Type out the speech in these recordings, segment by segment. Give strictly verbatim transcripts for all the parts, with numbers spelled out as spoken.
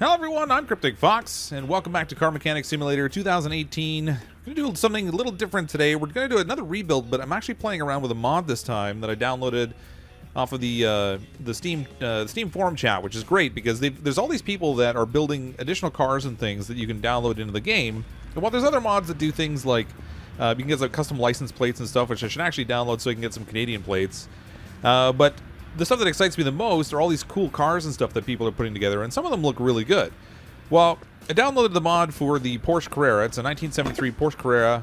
Hello everyone, I'm Cryptic Fox, and welcome back to Car Mechanic Simulator twenty eighteen. We're going to do something a little different today. We're going to do another rebuild, but I'm actually playing around with a mod this time that I downloaded off of the uh, the Steam uh, the Steam forum chat, which is great because there's all these people that are building additional cars and things that you can download into the game. And while there's other mods that do things like uh, you can get some custom license plates and stuff, which I should actually download so I can get some Canadian plates. Uh, but the stuff that excites me the most are all these cool cars and stuff that people are putting together, and some of them look really good. Well, I downloaded the mod for the Porsche Carrera. It's a nineteen seventy-three Porsche Carrera,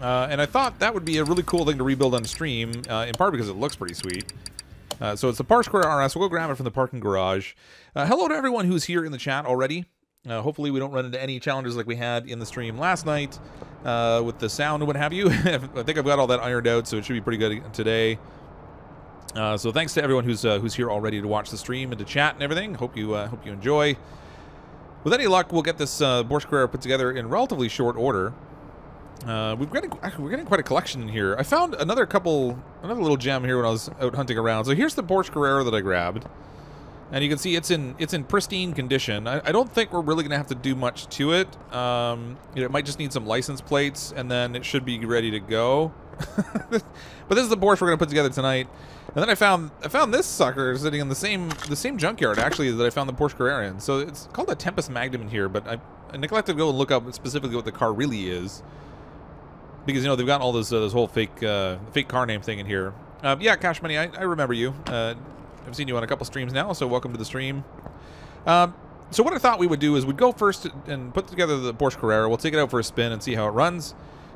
uh, and I thought that would be a really cool thing to rebuild on stream, uh, in part because it looks pretty sweet. Uh, so it's the Porsche Carrera R S. We'll go grab it from the parking garage. Uh, hello to everyone who's here in the chat already. Uh, hopefully we don't run into any challenges like we had in the stream last night uh, with the sound and what have you. I think I've got all that ironed out, so it should be pretty good today. Uh, so thanks to everyone who's uh, who's here already to watch the stream and to chat and everything. Hope you uh, hope you enjoy. With any luck, we'll get this uh, Porsche Carrera put together in relatively short order. Uh, we've got a, we're getting quite a collection in here. I found another couple, another little gem here when I was out hunting around. So here's the Porsche Carrera that I grabbed, and you can see it's in it's in pristine condition. I, I don't think we're really going to have to do much to it. Um, you know, it might just need some license plates, and then it should be ready to go. But this is the Porsche we're going to put together tonight. And then I found I found this sucker sitting in the same the same junkyard actually that I found the Porsche Carrera in. So it's called a Tempest Magnum in here, but I, I neglected to go and look up specifically what the car really is, because you know they've got all this uh, this whole fake uh, fake car name thing in here. Uh, yeah, Cash Money, I, I remember you. Uh, I've seen you on a couple streams now, so welcome to the stream. Uh, so what I thought we would do is we'd go first and put together the Porsche Carrera. We'll take it out for a spin and see how it runs.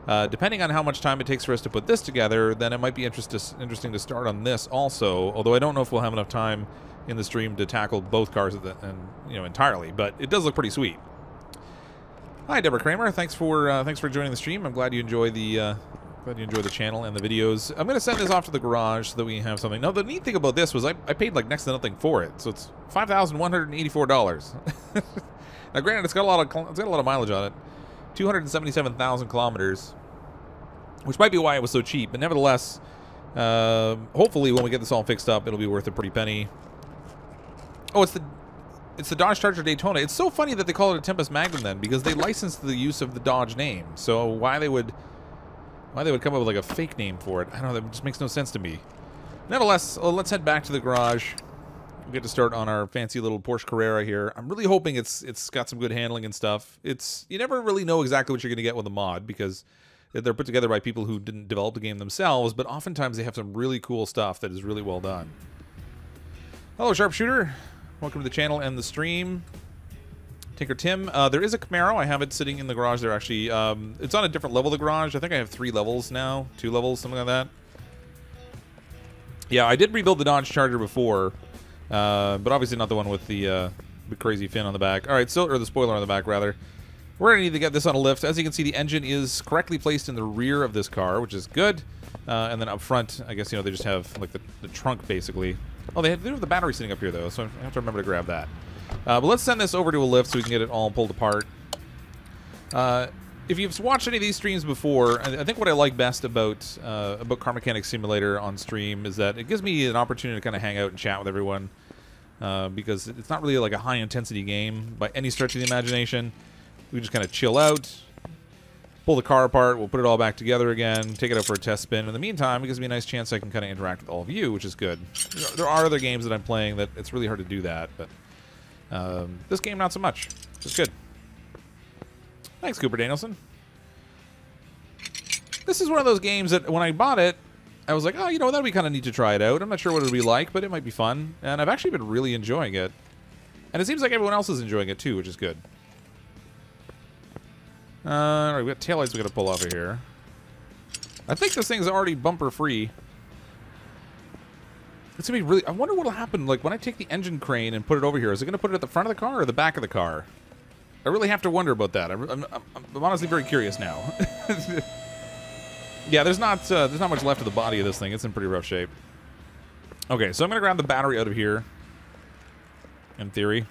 Uh, depending on how much time it takes for us to put this together, then it might be interest interesting to start on this also. Although I don't know if we'll have enough time in the stream to tackle both cars at the, and you know entirely, but it does look pretty sweet. Hi, Deborah Kramer. Thanks for uh, thanks for joining the stream. I'm glad you enjoy the uh, glad you enjoy the channel and the videos. I'm gonna send this off to the garage so that we have something. Now the neat thing about this was I, I paid like next to nothing for it, so it's five thousand one hundred eighty-four dollars. Now, granted, it's got a lot of it's got a lot of mileage on it. two hundred seventy-seven thousand kilometers, which might be why it was so cheap, but nevertheless, uh, hopefully when we get this all fixed up, it'll be worth a pretty penny. Oh, it's the it's the Dodge Charger Daytona. It's so funny that they call it a Tempest Magnum then, because they licensed the use of the Dodge name. So why they would why they would come up with like a fake name for it, I don't know. That just makes no sense to me. Nevertheless, well, let's head back to the garage. We'll get to start on our fancy little Porsche Carrera here. I'm really hoping it's it's got some good handling and stuff. It's you never really know exactly what you're going to get with a mod, because they're put together by people who didn't develop the game themselves, but oftentimes they have some really cool stuff that is really well done. Hello, Sharpshooter. Welcome to the channel and the stream. Tinker Tim. Uh, there is a Camaro. I have it sitting in the garage there, actually. Um, it's on a different level of the garage. I think I have three levels now, two levels, something like that. Yeah, I did rebuild the Dodge Charger before. Uh, but obviously not the one with the, uh, the crazy fin on the back. All right, so, or the spoiler on the back, rather. We're going to need to get this on a lift. As you can see, the engine is correctly placed in the rear of this car, which is good. Uh, and then up front, I guess, you know, they just have, like, the, the trunk, basically. Oh, they, had, they have the battery sitting up here, though, so I have to remember to grab that. Uh, but let's send this over to a lift so we can get it all pulled apart. Uh, if you've watched any of these streams before, I, I think what I like best about, uh, about Car Mechanic Simulator on stream is that it gives me an opportunity to kind of hang out and chat with everyone. Uh, because it's not really like a high-intensity game by any stretch of the imagination. We just kind of chill out, pull the car apart, we'll put it all back together again, take it out for a test spin. In the meantime, it gives me a nice chance so I can kind of interact with all of you, which is good. There are other games that I'm playing that it's really hard to do that, but um, this game, not so much, which is good. Thanks, Cooper Danielson. This is one of those games that when I bought it, I was like, oh, you know, that'd be kind of neat to try it out. I'm not sure what it'll be like, but it might be fun. And I've actually been really enjoying it. And it seems like everyone else is enjoying it too, which is good. Uh, all right, we've got taillights we've got to pull off of here. I think this thing's already bumper-free. It's going to be really... I wonder what'll happen, like, when I take the engine crane and put it over here. Is it going to put it at the front of the car or the back of the car? I really have to wonder about that. I'm, I'm, I'm honestly very curious now. Yeah, there's not uh, there's not much left of the body of this thing. It's in pretty rough shape. Okay, so I'm gonna grab the battery out of here. In theory.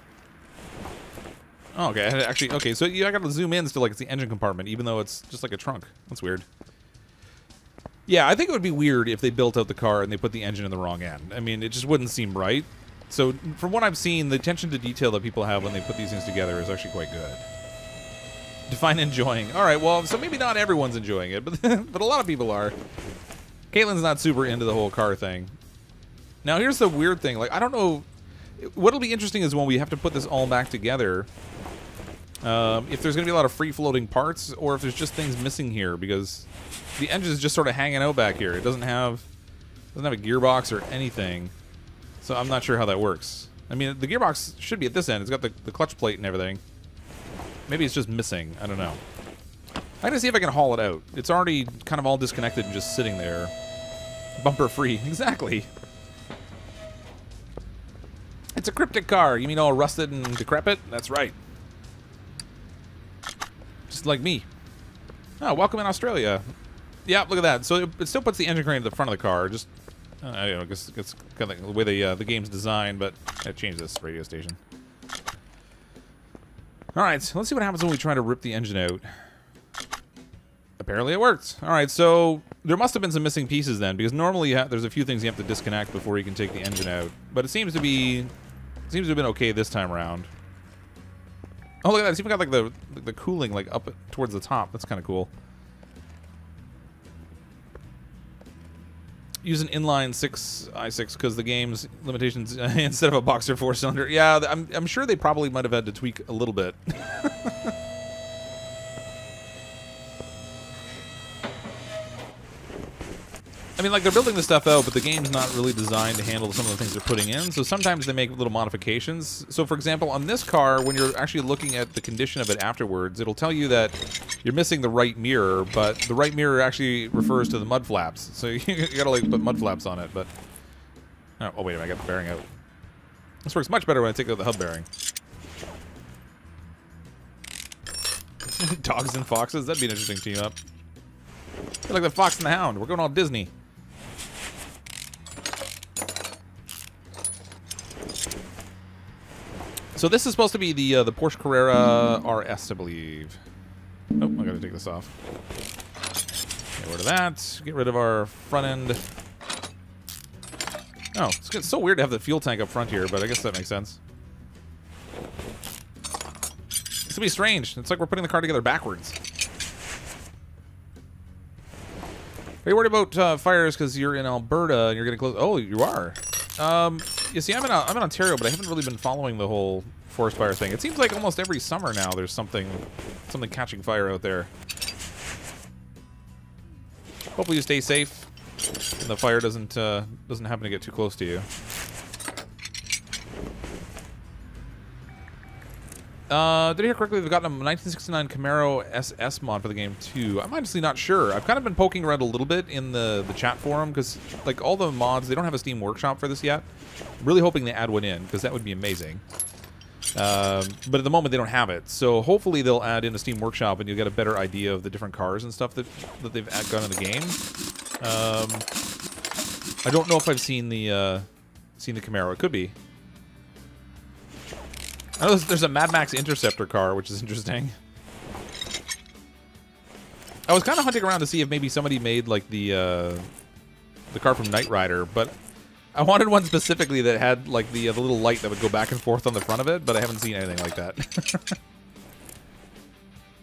Oh, okay, I had actually okay. So yeah, I gotta zoom in still, like it's the engine compartment, even though it's just like a trunk. That's weird. Yeah, I think it would be weird if they built out the car and they put the engine in the wrong end. I mean, it just wouldn't seem right. So from what I've seen, the attention to detail that people have when they put these things together is actually quite good. Define enjoying. All right, well, so maybe not everyone's enjoying it, but but a lot of people are. Caitlin's not super into the whole car thing. Now here's the weird thing. Like, I don't know. What'll be interesting is when we have to put this all back together. Um, if there's going to be a lot of free-floating parts, or if there's just things missing here, because the engine is just sort of hanging out back here. It doesn't have doesn't have a gearbox or anything, so I'm not sure how that works. I mean, the gearbox should be at this end. It's got the, the clutch plate and everything. Maybe it's just missing. I don't know. I gotta see if I can haul it out. It's already kind of all disconnected and just sitting there, bumper free. Exactly. It's a cryptic car. You mean all rusted and decrepit? That's right. Just like me. Oh, welcome in Australia. Yeah, look at that. So it, it still puts the engine crane at the front of the car. Just, uh, I don't know, I guess it's kind of like the way the, uh, the game's designed, but I changed this radio station. All right, so let's see what happens when we try to rip the engine out. Apparently it worked. All right, so there must have been some missing pieces then, because normally you ha there's a few things you have to disconnect before you can take the engine out. But it seems to be, it seems to have been okay this time around. Oh, look at that. It's even got like the the cooling like up towards the top. That's kind of cool. Use an inline six i six because the game's limitations uh, instead of a boxer four cylinder. Yeah, I'm I'm sure they probably might have had to tweak a little bit. I mean, like, they're building this stuff out, but the game's not really designed to handle some of the things they're putting in, so sometimes they make little modifications. So, for example, on this car, when you're actually looking at the condition of it afterwards, it'll tell you that you're missing the right mirror, but the right mirror actually refers to the mud flaps. So you, you gotta, like, put mud flaps on it, but... Oh, oh wait a minute, I got the bearing out. This works much better when I take out the hub bearing. Dogs and foxes, that'd be an interesting team up. They're like the Fox and the Hound, we're going all Disney. So this is supposed to be the uh, the Porsche Carrera R S, I believe. Oh, I gotta take this off. Get rid of that. Get rid of our front end. Oh, it's, it's so weird to have the fuel tank up front here, but I guess that makes sense. It's gonna be strange. It's like we're putting the car together backwards. Are you worried about uh, fires because you're in Alberta and you're getting close? Oh, you are. Um, you see, I'm in, I'm in Ontario, but I haven't really been following the whole forest fire thing. It seems like almost every summer now there's something something catching fire out there. Hopefully you stay safe and the fire doesn't uh, doesn't happen to get too close to you. Uh, did I hear correctly? They've gotten a nineteen sixty-nine Camaro S S mod for the game too. I'm honestly not sure. I've kind of been poking around a little bit in the the chat forum because, like, all the mods, they don't have a Steam Workshop for this yet. I'm really hoping they add one in because that would be amazing. Um, but at the moment they don't have it, so hopefully they'll add in a Steam Workshop and you'll get a better idea of the different cars and stuff that that they've got in the game. Um, I don't know if I've seen the uh, seen the Camaro. It could be. I know there's a Mad Max Interceptor car, which is interesting. I was kind of hunting around to see if maybe somebody made, like, the uh, the car from Knight Rider, but I wanted one specifically that had, like, the, uh, the little light that would go back and forth on the front of it, but I haven't seen anything like that.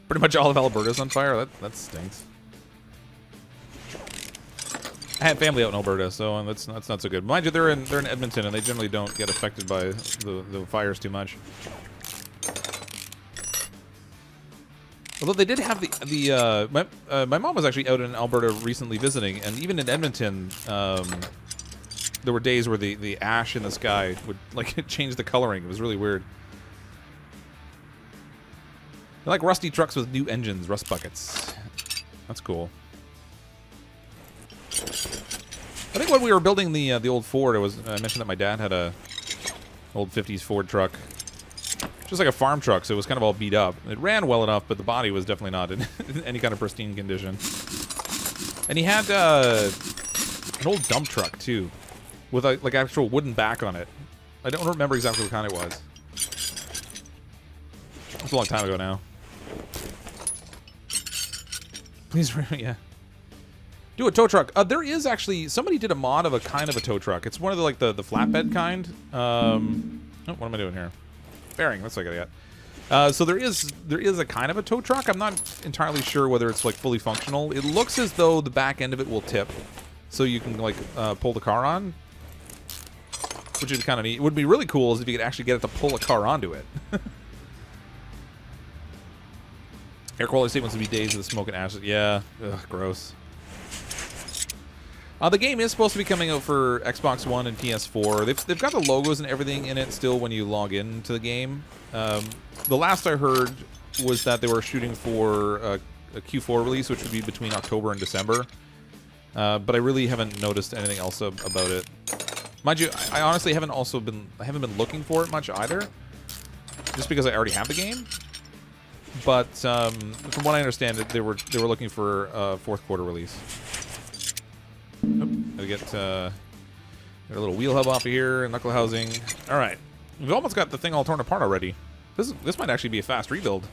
Pretty much all of Alberta's on fire. That, that stinks. I have family out in Alberta, so that's that's not so good. Mind you, they're in they're in Edmonton, and they generally don't get affected by the, the fires too much. Although they did have the the uh, my uh, my mom was actually out in Alberta recently visiting, and even in Edmonton, um, there were days where the the ash in the sky would, like, change the coloring. It was really weird. They're like rusty trucks with new engines, rust buckets. That's cool. I think when we were building the uh, the old Ford, it was, I mentioned that my dad had a old fifties Ford truck, just like a farm truck, so it was kind of all beat up. It ran well enough, but the body was definitely not in, in any kind of pristine condition. And he had uh, an old dump truck too, with a, like, actual wooden back on it. I don't remember exactly what kind it was. It's a long time ago now. Please, yeah. Do a tow truck. Uh, there is actually, somebody did a mod of a kind of a tow truck. It's one of the, like, the, the flatbed kind. Um, oh, what am I doing here? Bearing, that's what I got. Uh, so there is, there is a kind of a tow truck. I'm not entirely sure whether it's, like, fully functional. It looks as though the back end of it will tip, so you can, like, uh, pull the car on, which is kind of neat. It would be really cool is if you could actually get it to pull a car onto it. Air quality statements would be days of the smoke and ashes. Yeah, ugh, gross. Uh, the game is supposed to be coming out for Xbox One and P S four. They've, they've got the logos and everything in it still when you log into the game. Um, the last I heard was that they were shooting for a, a Q four release, which would be between October and December. Uh, but I really haven't noticed anything else ab about it. Mind you, I, I honestly haven't also been I haven't been looking for it much either, just because I already have the game. But um, from what I understand, they were they were looking for a fourth quarter release. I get, uh, get a little wheel hub off of here, knuckle housing. All right, we've almost got the thing all torn apart already. This is, this might actually be a fast rebuild.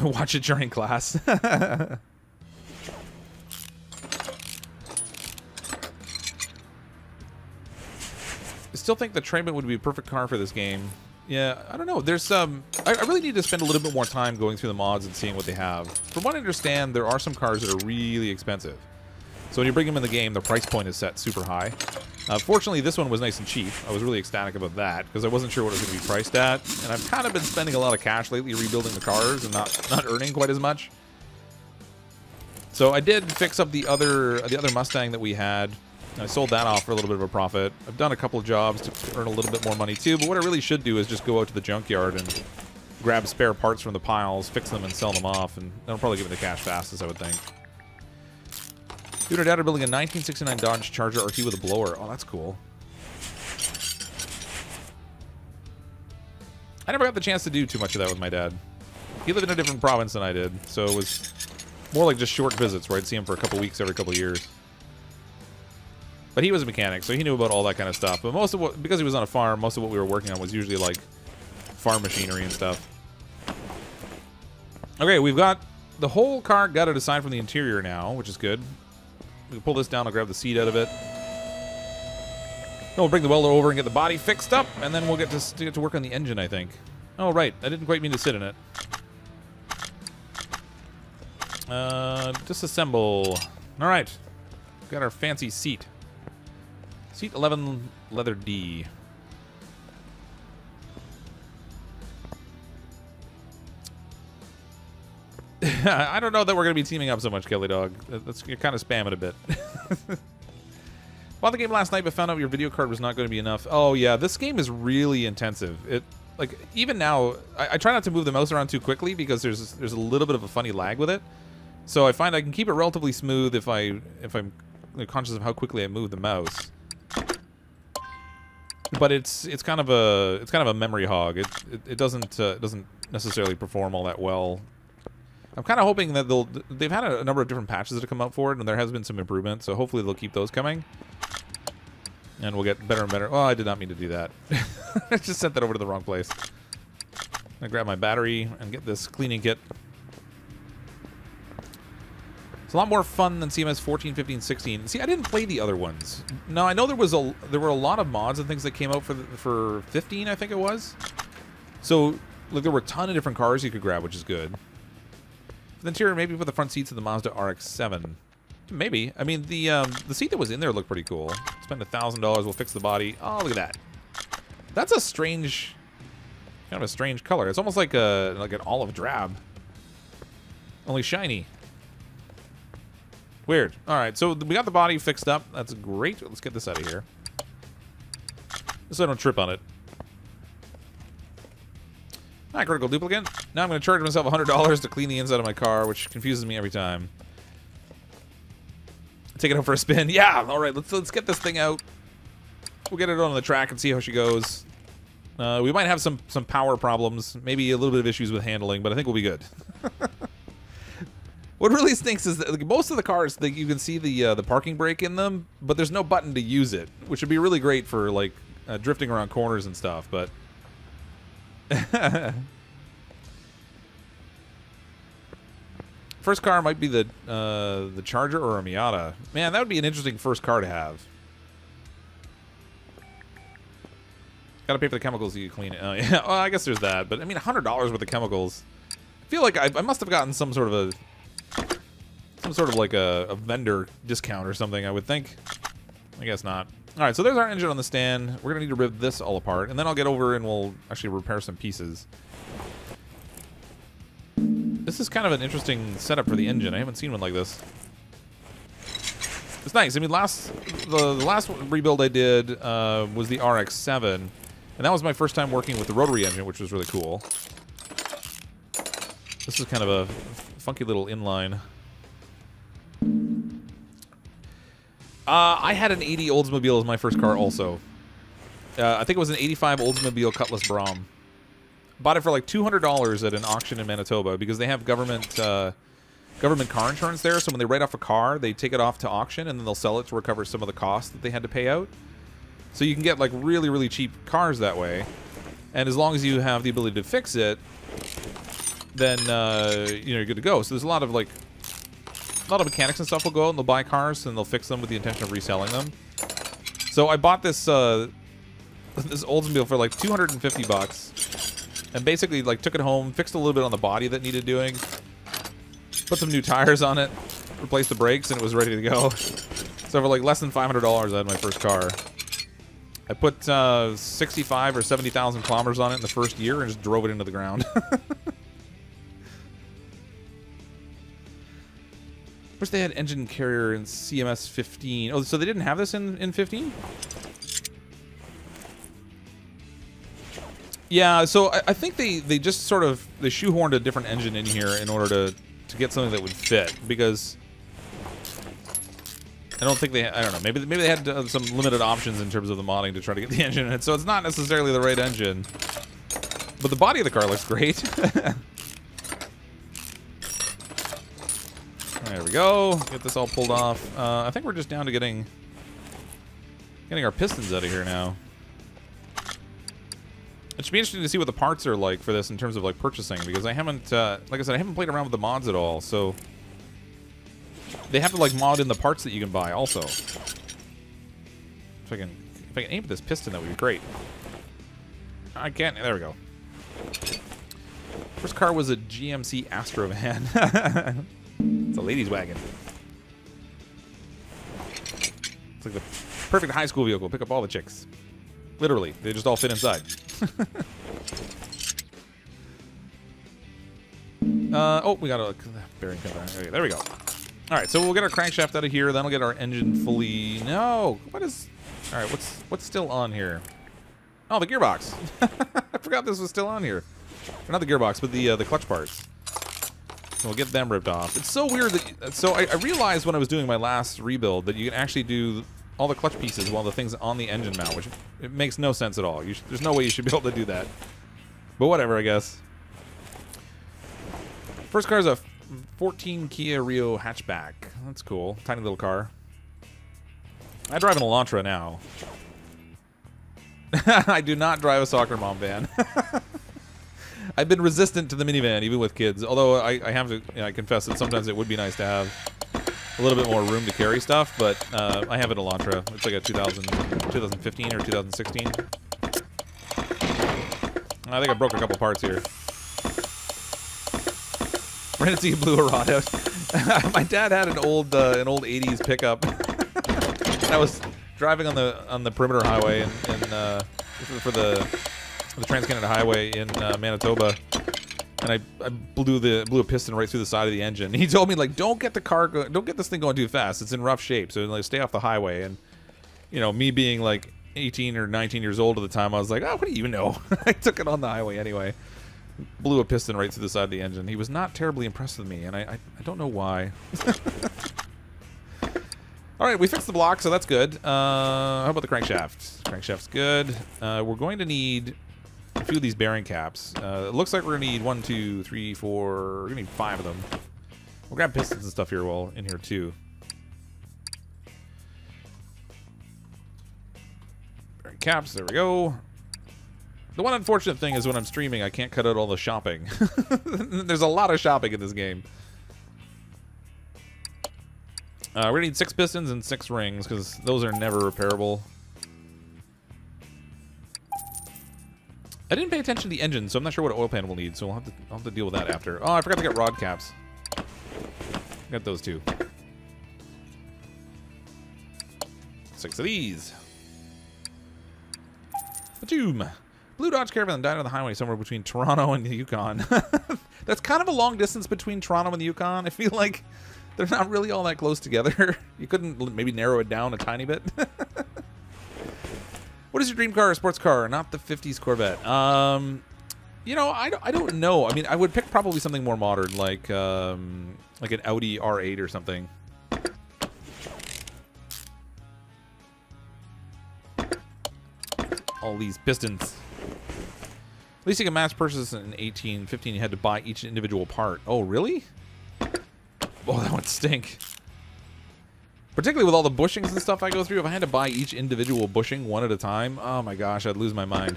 Watch it during class. I still think the Trainman would be a perfect car for this game. Yeah, I don't know. There's um, I, I really need to spend a little bit more time going through the mods and seeing what they have. From what I understand, there are some cars that are really expensive. So when you bring them in the game, the price point is set super high. Uh, fortunately, this one was nice and cheap. I was really ecstatic about that because I wasn't sure what it was going to be priced at. And I've kind of been spending a lot of cash lately rebuilding the cars and not not earning quite as much. So I did fix up the other the other Mustang that we had. I sold that off for a little bit of a profit. I've done a couple of jobs to earn a little bit more money too, but what I really should do is just go out to the junkyard and grab spare parts from the piles, fix them and sell them off, and that'll probably give me the cash fastest, I would think. Dude or dad are building a nineteen sixty-nine Dodge Charger R T with a blower. Oh, that's cool. I never got the chance to do too much of that with my dad. He lived in a different province than I did, so it was more like just short visits where I'd see him for a couple weeks every couple years. But he was a mechanic, so he knew about all that kind of stuff. But most of what, because he was on a farm, most of what we were working on was usually like farm machinery and stuff. Okay, we've got the whole car gutted aside from the interior now, which is good. We can pull this down, I'll grab the seat out of it. Then we'll bring the welder over and get the body fixed up, and then we'll get to, to, get to work on the engine, I think. Oh, right, I didn't quite mean to sit in it. Uh, disassemble. All right, we've got our fancy seat. Seat eleven, leather D. I don't know that we're going to be teaming up so much, Kelly Dog. That's, you're kind of spamming a bit. Bought the game last night, but found out your video card was not going to be enough. Oh yeah, this game is really intensive. It like even now, I, I try not to move the mouse around too quickly because there's there's a little bit of a funny lag with it. So I find I can keep it relatively smooth if I if I'm conscious of how quickly I move the mouse. But it's it's kind of a it's kind of a memory hog. It it, it doesn't uh, doesn't necessarily perform all that well. I'm kind of hoping that they'll they've had a, a number of different patches that have come out for it, and there has been some improvement. So hopefully they'll keep those coming, and we'll get better and better. Oh, I did not mean to do that. I just sent that over to the wrong place. I grab my battery and get this cleaning kit. It's a lot more fun than C M S fourteen, fifteen, sixteen. See, I didn't play the other ones. No, I know there was a there were a lot of mods and things that came out for the, for fifteen, I think it was. So, like, there were a ton of different cars you could grab, which is good. For the interior, maybe put the front seats of the Mazda R X seven. Maybe. I mean, the um, the seat that was in there looked pretty cool. Spend a thousand dollars, we'll fix the body. Oh, look at that. That's a strange, kind of a strange color. It's almost like a like an olive drab, only shiny. Weird. All right, so we got the body fixed up. That's great. Let's get this out of here, so I don't trip on it. Not critical duplicate. Now I'm going to charge myself one hundred dollars to clean the inside of my car, which confuses me every time. Take it out for a spin. Yeah. All right. Let's let's get this thing out. We'll get it on the track and see how she goes. Uh, we might have some some power problems, maybe a little bit of issues with handling, but I think we'll be good. What really stinks is that, like, most of the cars, that you can see the uh, the parking brake in them, but there's no button to use it, which would be really great for like uh, drifting around corners and stuff. But First car might be the uh, the Charger or a Miata. Man, that would be an interesting first car to have. Gotta pay for the chemicals you clean it. Oh yeah, well, I guess there's that. But I mean, a hundred dollars worth of chemicals. I feel like I, I must have gotten some sort of a, some sort of like a, a vendor discount or something. I would think. I guess not. All right, so there's our engine on the stand. We're gonna need to rip this all apart, and then I'll get over and we'll actually repair some pieces. This is kind of an interesting setup for the engine. I haven't seen one like this. It's nice. I mean, last the, the last rebuild I did uh, was the R X seven, and that was my first time working with the rotary engine, which was really cool. This is kind of a funky little inline. Uh, I had an eighty Oldsmobile as my first car also. Uh, I think it was an eighty-five Oldsmobile Cutlass Braum. Bought it for like two hundred dollars at an auction in Manitoba because they have government uh, government car insurance there. So when they write off a car, they take it off to auction and then they'll sell it to recover some of the costs that they had to pay out. So you can get like really, really cheap cars that way. And as long as you have the ability to fix it, then uh, you know, you're good to go. So there's a lot of like... a lot of mechanics and stuff will go out and they'll buy cars and they'll fix them with the intention of reselling them. So I bought this uh, this Oldsmobile for like two hundred fifty bucks, and basically like took it home, fixed a little bit on the body that needed doing, put some new tires on it, replaced the brakes, and it was ready to go. So for like less than five hundred dollars, I had my first car. I put uh, sixty-five or seventy thousand kilometers on it in the first year and just drove it into the ground. Wish they had engine carrier in C M S fifteen. Oh, so they didn't have this in, in fifteen? Yeah, so I, I think they, they just sort of, they shoehorned a different engine in here in order to, to get something that would fit, because I don't think they, I don't know, maybe, maybe they had uh, some limited options in terms of the modding to try to get the engine in it, so it's not necessarily the right engine. But the body of the car looks great. There we go. Get this all pulled off. Uh, I think we're just down to getting getting our pistons out of here now. It should be interesting to see what the parts are like for this in terms of like purchasing, because I haven't, uh, like I said, I haven't played around with the mods at all. So they have to like mod in the parts that you can buy also. If I can, if I can aim at this piston, that would be great. I can't. There we go. First car was a G M C Astro van. It's a ladies' wagon. It's like the perfect high school vehicle. Pick up all the chicks. Literally, they just all fit inside. uh, oh, we got a bearing cover. Okay, there we go. All right, so we'll get our crankshaft out of here. Then we'll get our engine fully. No, what is? All right, what's what's still on here? Oh, the gearbox. I forgot this was still on here. Or not the gearbox, but the uh, the clutch parts. We'll get them ripped off. It's so weird that... So I, I realized when I was doing my last rebuild that you can actually do all the clutch pieces while the thing's on the engine mount, which it makes no sense at all. You sh there's no way you should be able to do that. But whatever, I guess. First car is a fourteen Kia Rio hatchback. That's cool. Tiny little car. I drive an Elantra now. I do not drive a soccer mom van. I've been resistant to the minivan, even with kids. Although I, I have to, you know, I confess that sometimes it would be nice to have a little bit more room to carry stuff. But uh, I have an Elantra. It's like a two thousand, twenty fifteen or two thousand sixteen. I think I broke a couple parts here. Renzi blew a rod out. My dad had an old, uh, an old eighties pickup. I was driving on the on the perimeter highway and, and uh, for the. The Trans-Canada Highway in uh, Manitoba, and I, I blew the blew a piston right through the side of the engine. He told me like, don't get the car, go don't get this thing going too fast. It's in rough shape, so like stay off the highway. And you know, me being like eighteen or nineteen years old at the time, I was like, oh, what do you know? I took it on the highway anyway. Blew a piston right through the side of the engine. He was not terribly impressed with me, and I I, I don't know why. All right, we fixed the block, so that's good. Uh, how about the crankshaft? Crankshaft's good. Uh, we're going to need a few of these bearing caps. Uh, it looks like we're gonna need one, two, three, four. We're gonna need five of them. We'll grab pistons and stuff here while in here too. Bearing caps. There we go. The one unfortunate thing is when I'm streaming, I can't cut out all the shopping. There's a lot of shopping in this game. Uh, we're gonna need six pistons and six rings because those are never repairable. I didn't pay attention to the engine, so I'm not sure what oil pan we'll need, so we'll have to, I'll have to deal with that after. Oh, I forgot to get rod caps. Got those two. Six of these. Bajoom. Blue Dodge Caravan died on the highway somewhere between Toronto and the Yukon. That's kind of a long distance between Toronto and the Yukon. I feel like they're not really all that close together. You couldn't maybe narrow it down a tiny bit. What is your dream car or sports car? Not the fifties Corvette. Um, you know, I don't, I don't know. I mean, I would pick probably something more modern, like um, like an Audi R eight or something. All these pistons. At least you can mass purchase in eighteen, fifteen. You had to buy each individual part. Oh, really? Oh, that would stink. Particularly with all the bushings and stuff I go through, if I had to buy each individual bushing one at a time, oh my gosh, I'd lose my mind.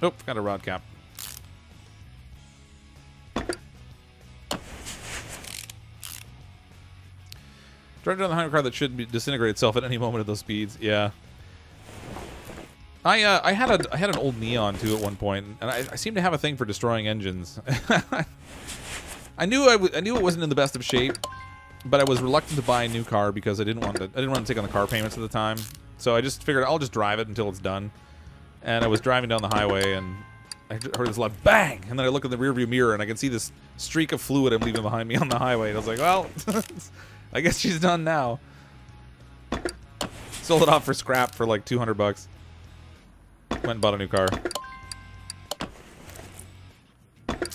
Oh, got a rod cap. Drive down the highway car that should be disintegrate itself at any moment at those speeds. Yeah. I uh, I had a I had an old Neon too at one point, and I, I seem to have a thing for destroying engines. I knew I, w I knew it wasn't in the best of shape, but I was reluctant to buy a new car because I didn't want to I didn't want to take on the car payments at the time. So I just figured I'll just drive it until it's done. And I was driving down the highway and I heard this loud bang, and then I look in the rearview mirror and I can see this streak of fluid I'm leaving behind me on the highway. And I was like, well, I guess she's done now. Sold it off for scrap for like two hundred bucks. Went and bought a new car.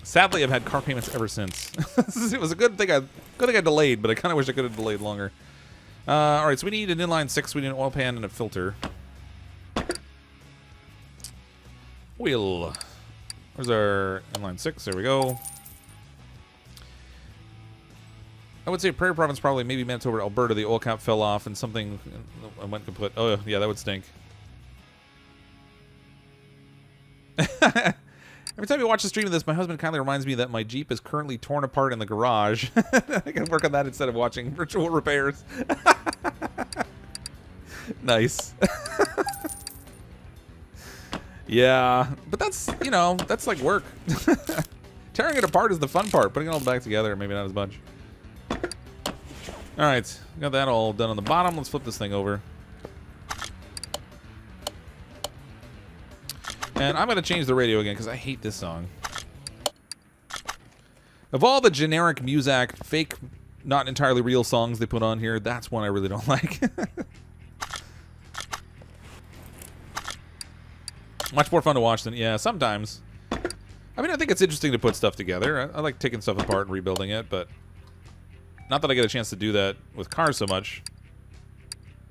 Sadly, I've had car payments ever since. It was a good thing I good thing I delayed, but I kind of wish I could have delayed longer. Uh, all right, so we need an inline six. We need an oil pan and a filter. Wheel. Where's our inline six? There we go. I would say Prairie Province probably, maybe Manitoba, Alberta. The oil cap fell off and something I went to put. Oh yeah, that would stink. Every time you watch the stream of this, my husband kindly reminds me that my Jeep is currently torn apart in the garage. I can work on that instead of watching virtual repairs. Nice. Yeah, but that's, you know, that's like work. Tearing it apart is the fun part. Putting it all back together, maybe not as much. All right, got that all done on the bottom. Let's flip this thing over. And I'm going to change the radio again because I hate this song. Of all the generic Muzak, fake, not entirely real songs they put on here, that's one I really don't like. Much more fun to watch than, yeah, sometimes. I mean, I think it's interesting to put stuff together. I, I like taking stuff apart and rebuilding it, but not that I get a chance to do that with cars so much.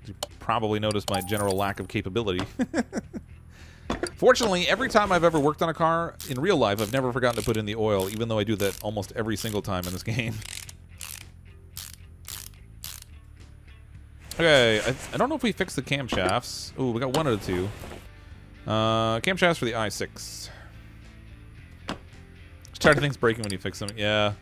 You probably noticed my general lack of capability. Fortunately, every time I've ever worked on a car in real life, I've never forgotten to put in the oil, even though I do that almost every single time in this game. Okay, I, I don't know if we fixed the camshafts. Ooh, we got one out of two. Uh, camshafts for the i six. Just tired of things breaking when you fix them. Yeah,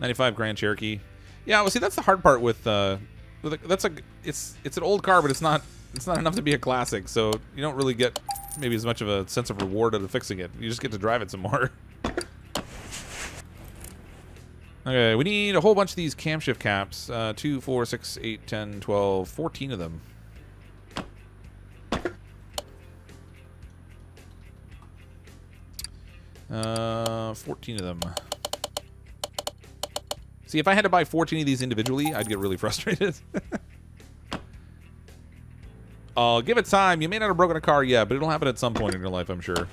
ninety-five Grand Cherokee. Yeah, well, see, that's the hard part with uh, with a, that's a it's it's an old car, but it's not it's not enough to be a classic. So you don't really get maybe as much of a sense of reward out of fixing it. You just get to drive it some more. Okay, we need a whole bunch of these camshaft caps. Uh, two, four, six, eight, ten, twelve, fourteen of them. Uh, fourteen of them. See, if I had to buy fourteen of these individually, I'd get really frustrated. Oh, uh, give it time. You may not have broken a car yet, but it'll happen at some point in your life, I'm sure.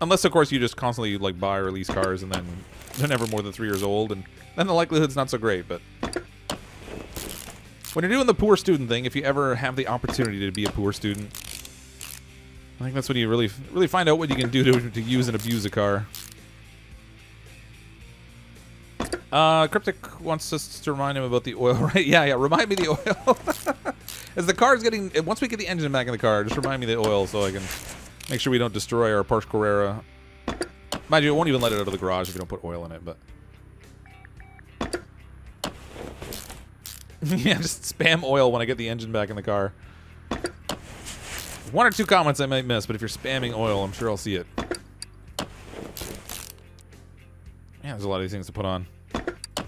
Unless, of course, you just constantly like buy or lease cars, and then they're never more than three years old, and then the likelihood's not so great. But when you're doing the poor student thing, if you ever have the opportunity to be a poor student, I think that's when you really, really find out what you can do to, to use and abuse a car. Uh, Cryptic wants us to remind him about the oil, right? Yeah, yeah. Remind me the oil. As the car's getting, once we get the engine back in the car, just remind me the oil so I can make sure we don't destroy our Porsche Carrera Mind you, it won't even let it out of the garage if you don't put oil in it, but... yeah, just spam oil when I get the engine back in the car. One or two comments I might miss, but if you're spamming oil, I'm sure I'll see it. Yeah, there's a lot of these things to put on. I've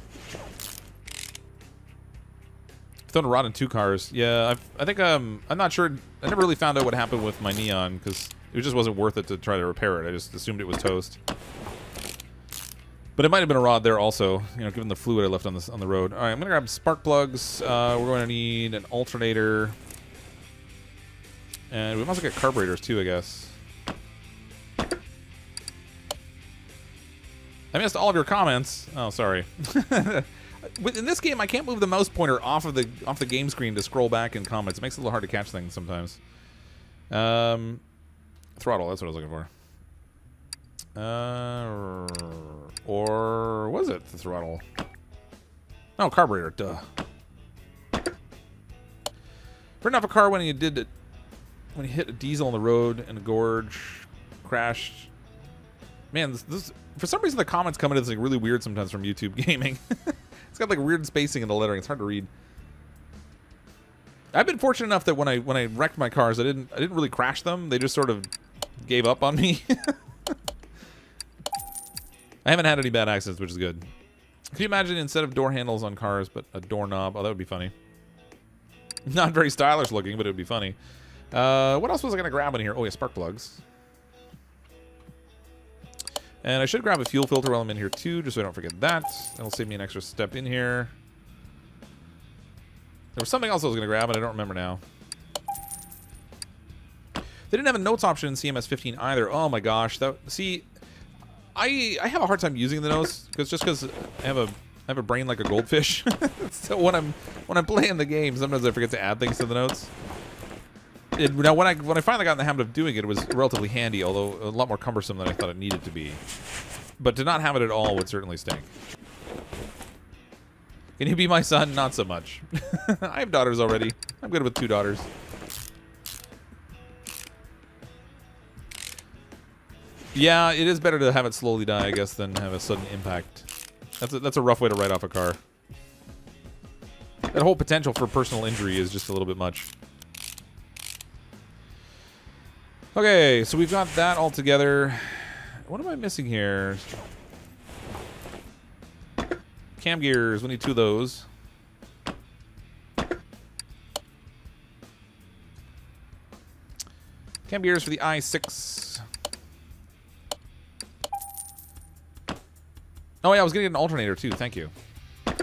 thrown a rod in two cars. Yeah, I've, I think um, I'm not sure. I never really found out what happened with my Neon, because it just wasn't worth it to try to repair it. I just assumed it was toast. But it might have been a rod there also, you know, given the fluid I left on this on the road. All right, I'm gonna grab spark plugs. Uh, we're going to need an alternator, and we must get carburetors too, I guess. I missed all of your comments. Oh, sorry. In this game, I can't move the mouse pointer off of the off the game screen to scroll back in comments. It makes it a little hard to catch things sometimes. Um, throttle. That's what I was looking for. Uh, or was it the throttle? No, carburetor, duh. Burn off a car when you did it, when you hit a diesel on the road and a gorge, crashed. Man, this, this for some reason the comments come in is like really weird sometimes from YouTube Gaming. It's got like weird spacing in the lettering. It's hard to read. I've been fortunate enough that when I when I wrecked my cars, I didn't I didn't really crash them. They just sort of gave up on me. I haven't had any bad accidents, which is good. Could you imagine instead of door handles on cars, but a doorknob? Oh, that would be funny. Not very stylish looking, but it would be funny. Uh, what else was I going to grab in here? Oh, yeah, spark plugs. And I should grab a fuel filter while I'm in here, too, just so I don't forget that. It'll save me an extra step in here. There was something else I was going to grab, but I don't remember now. They didn't have a notes option in C M S fifteen either. Oh, my gosh. That, see... I, I have a hard time using the nose because just because I have a I have a brain like a goldfish. So when I'm when I'm playing the game, sometimes I forget to add things to the notes. It, now when I when I finally got in the habit of doing it, it was relatively handy, although a lot more cumbersome than I thought it needed to be. But to not have it at all would certainly stink. Can you be my son? Not so much. I have daughters already. I'm good with two daughters. Yeah, it is better to have it slowly die, I guess, than have a sudden impact. That's a, that's a rough way to write off a car. That whole potential for personal injury is just a little bit much. Okay, so we've got that all together. What am I missing here? Cam gears, we need two of those. Cam gears for the i six. Oh yeah, I was gonna get an alternator too, thank you. I'm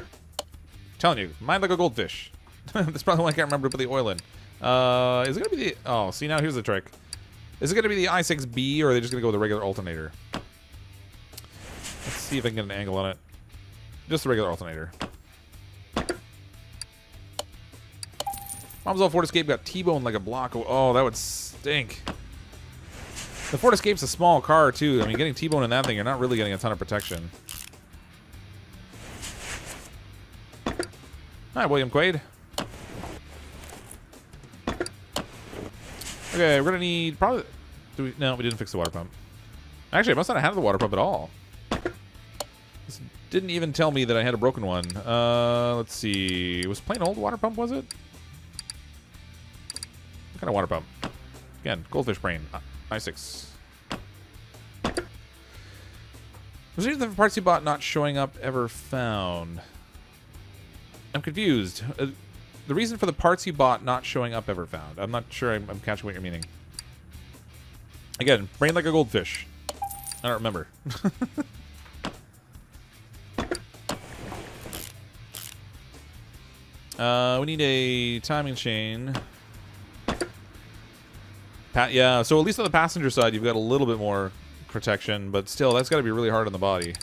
telling you, mind like a goldfish. That's probably why I can't remember to put the oil in. Uh, is it gonna be the, oh, see now here's the trick. Is it gonna be the i six B or are they just gonna go with a regular alternator? Let's see if I can get an angle on it. Just the regular alternator. Mom's old Ford Escape got T-boned like a block. Oh, that would stink. The Ford Escape's a small car too. I mean, getting T-boned in that thing, you're not really getting a ton of protection. Hi, William Quaid. Okay, we're gonna need probably. Do we, no, we didn't fix the water pump. Actually, I must not have had the water pump at all. This didn't even tell me that I had a broken one. Uh, let's see. It was plain old water pump, was it? What kind of water pump? Again, goldfish brain. Uh, i six. Was any of the parts you bought not showing up ever found? I'm confused. Uh, the reason for the parts you bought not showing up ever found. I'm not sure I'm, I'm catching what you're meaning. Again, brain like a goldfish. I don't remember. uh, we need a timing chain. Pa yeah, so at least on the passenger side, you've got a little bit more protection, but still, that's got to be really hard on the body.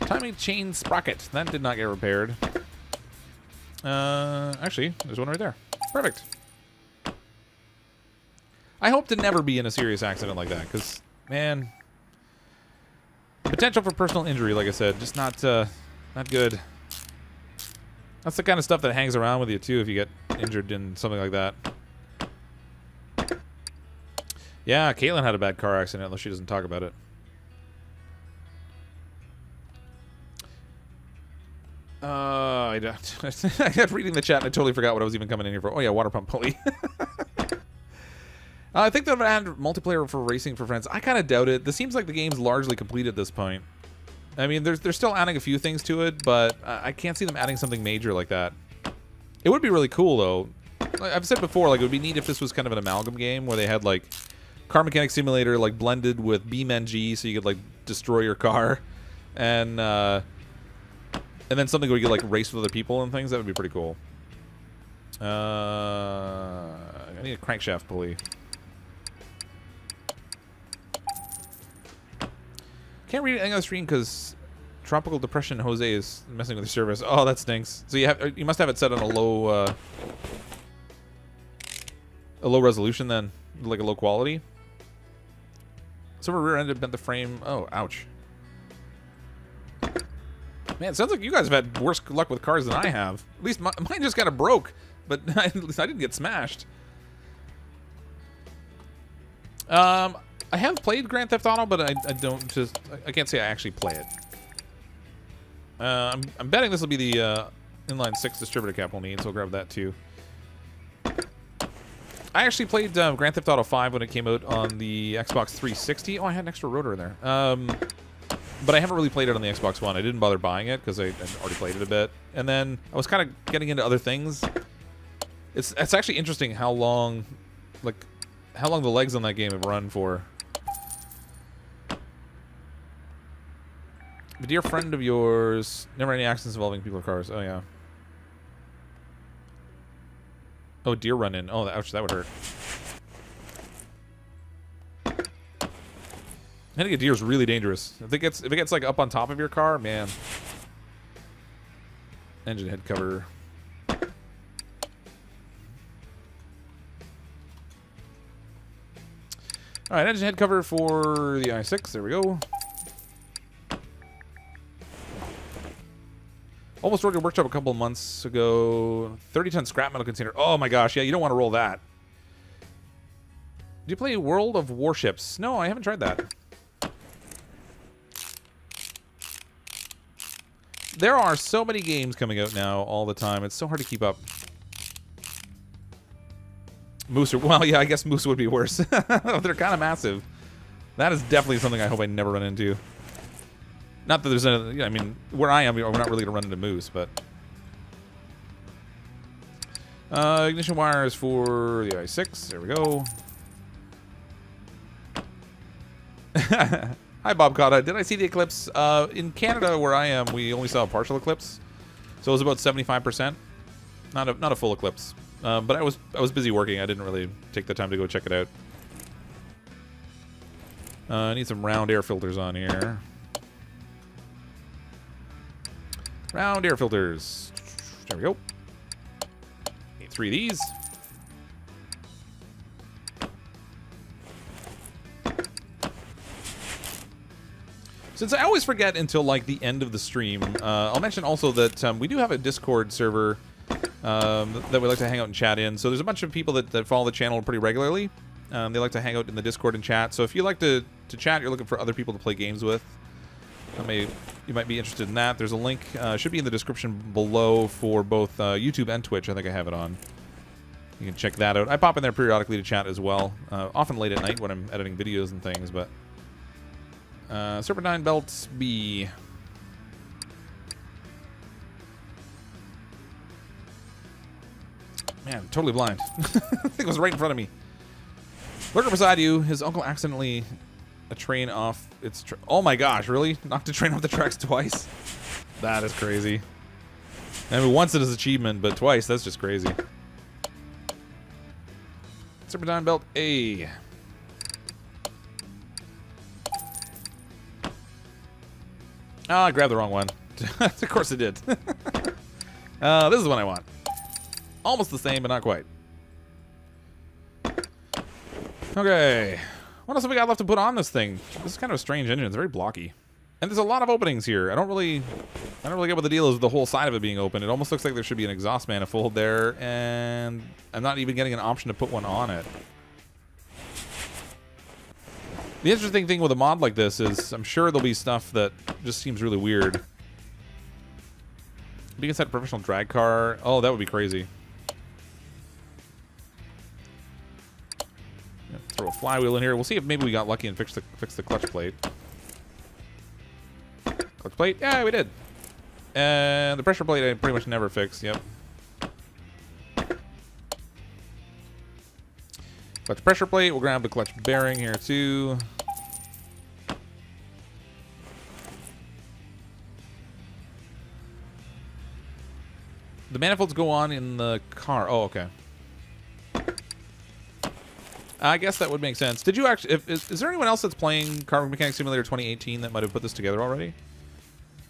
Timing chain sprocket. That did not get repaired. Uh, actually, there's one right there. Perfect. I hope to never be in a serious accident like that, because, man, potential for personal injury, like I said, just not, uh, not good. That's the kind of stuff that hangs around with you too if you get injured in something like that. Yeah, Caitlin had a bad car accident, unless she doesn't talk about it. Uh, I, don't, I kept reading the chat and I totally forgot what I was even coming in here for. Oh yeah, water pump pulley. uh, I think they're gonna add multiplayer for racing for friends. I kind of doubt it. This seems like the game's largely complete at this point. I mean, there's they're still adding a few things to it, but I can't see them adding something major like that. It would be really cool though. Like I've said before, like it would be neat if this was kind of an amalgam game where they had like Car Mechanic Simulator like blended with BeamNG, so you could like destroy your car, and. Uh, And then something where you could, like, race with other people and things. That would be pretty cool. Uh, I need a crankshaft pulley. Can't read anything on the screen because Tropical Depression Jose is messing with the service. Oh, that stinks. So you have you must have it set on a low uh, a low resolution then, like a low quality. Silver rear-ended bent the frame. Oh, ouch. Man, it sounds like you guys have had worse luck with cars than I have. At least my, mine just kind of broke, but at least I didn't get smashed. Um, I have played Grand Theft Auto, but I, I don't just... I can't say I actually play it. Uh, I'm, I'm betting this will be the uh, inline six distributor cap we'll need, so I'll grab that too. I actually played um, Grand Theft Auto five when it came out on the Xbox three sixty. Oh, I had an extra rotor in there. Um... But I haven't really played it on the Xbox One. I didn't bother buying it because I I'd already played it a bit. And then I was kind of getting into other things. It's it's actually interesting how long, like, how long the legs on that game have run for. A dear friend of yours, never any accidents involving people or cars. Oh yeah. Oh, deer run in. Oh, that, ouch, that would hurt. Hitting a deer is really dangerous. If it gets if it gets like up on top of your car, man. Engine head cover. All right, engine head cover for the i six. There we go. Almost ordered a workshop a couple months ago. thirty ton scrap metal container. Oh my gosh, yeah, you don't want to roll that. Do you play World of Warships? No, I haven't tried that. There are so many games coming out now all the time. It's so hard to keep up. Moose, well, yeah, I guess Moose would be worse. They're kind of massive. That is definitely something I hope I never run into. Not that there's any, yeah, I mean, where I am, we're not really going to run into Moose, but... Uh, ignition wires for the i six. There we go. Hi, Bob Cotta. Did I see the eclipse? Uh, in Canada, where I am, we only saw a partial eclipse, so it was about seventy-five percent. Not a not a full eclipse, uh, but I was I was busy working. I didn't really take the time to go check it out. Uh, I need some round air filters on here. Round air filters. There we go. Need three of these. Since I always forget until, like, the end of the stream, uh, I'll mention also that um, we do have a Discord server um, that we like to hang out and chat in. So there's a bunch of people that, that follow the channel pretty regularly. Um, they like to hang out in the Discord and chat. So if you like to, to chat, you're looking for other people to play games with, I may, you might be interested in that. There's a link. Uh, should be in the description below for both uh, YouTube and Twitch. I think I have it on. You can check that out. I pop in there periodically to chat as well, uh, often late at night when I'm editing videos and things, but... Uh, Serpentine belts B. Man, I'm totally blind. I think it was right in front of me. Lurker beside you. His uncle accidentally a train off its. Tra oh my gosh! Really? Knocked a train off the tracks twice? That is crazy. I mean, once it is achievement, but twice that's just crazy. Serpentine belt A. Ah, I grabbed the wrong one. Of course it did. uh, this is what I want. Almost the same, but not quite. Okay. What else have we got left to put on this thing? This is kind of a strange engine. It's very blocky. And there's a lot of openings here. I don't really, I don't really get what the deal is with the whole side of it being open. It almost looks like there should be an exhaust manifold there, and I'm not even getting an option to put one on it. The interesting thing with a mod like this is I'm sure there'll be stuff that just seems really weird. Be inside a professional drag car. Oh, that would be crazy. Throw a flywheel in here. We'll see if maybe we got lucky and fixed the fixed the clutch plate. Clutch plate? Yeah, we did. And the pressure plate I pretty much never fixed. Yep. Clutch pressure plate. We'll grab the clutch bearing here too. The manifolds go on in the car. Oh, okay. I guess that would make sense. Did you actually... If, is, is there anyone else that's playing Car Mechanic Simulator twenty eighteen that might have put this together already?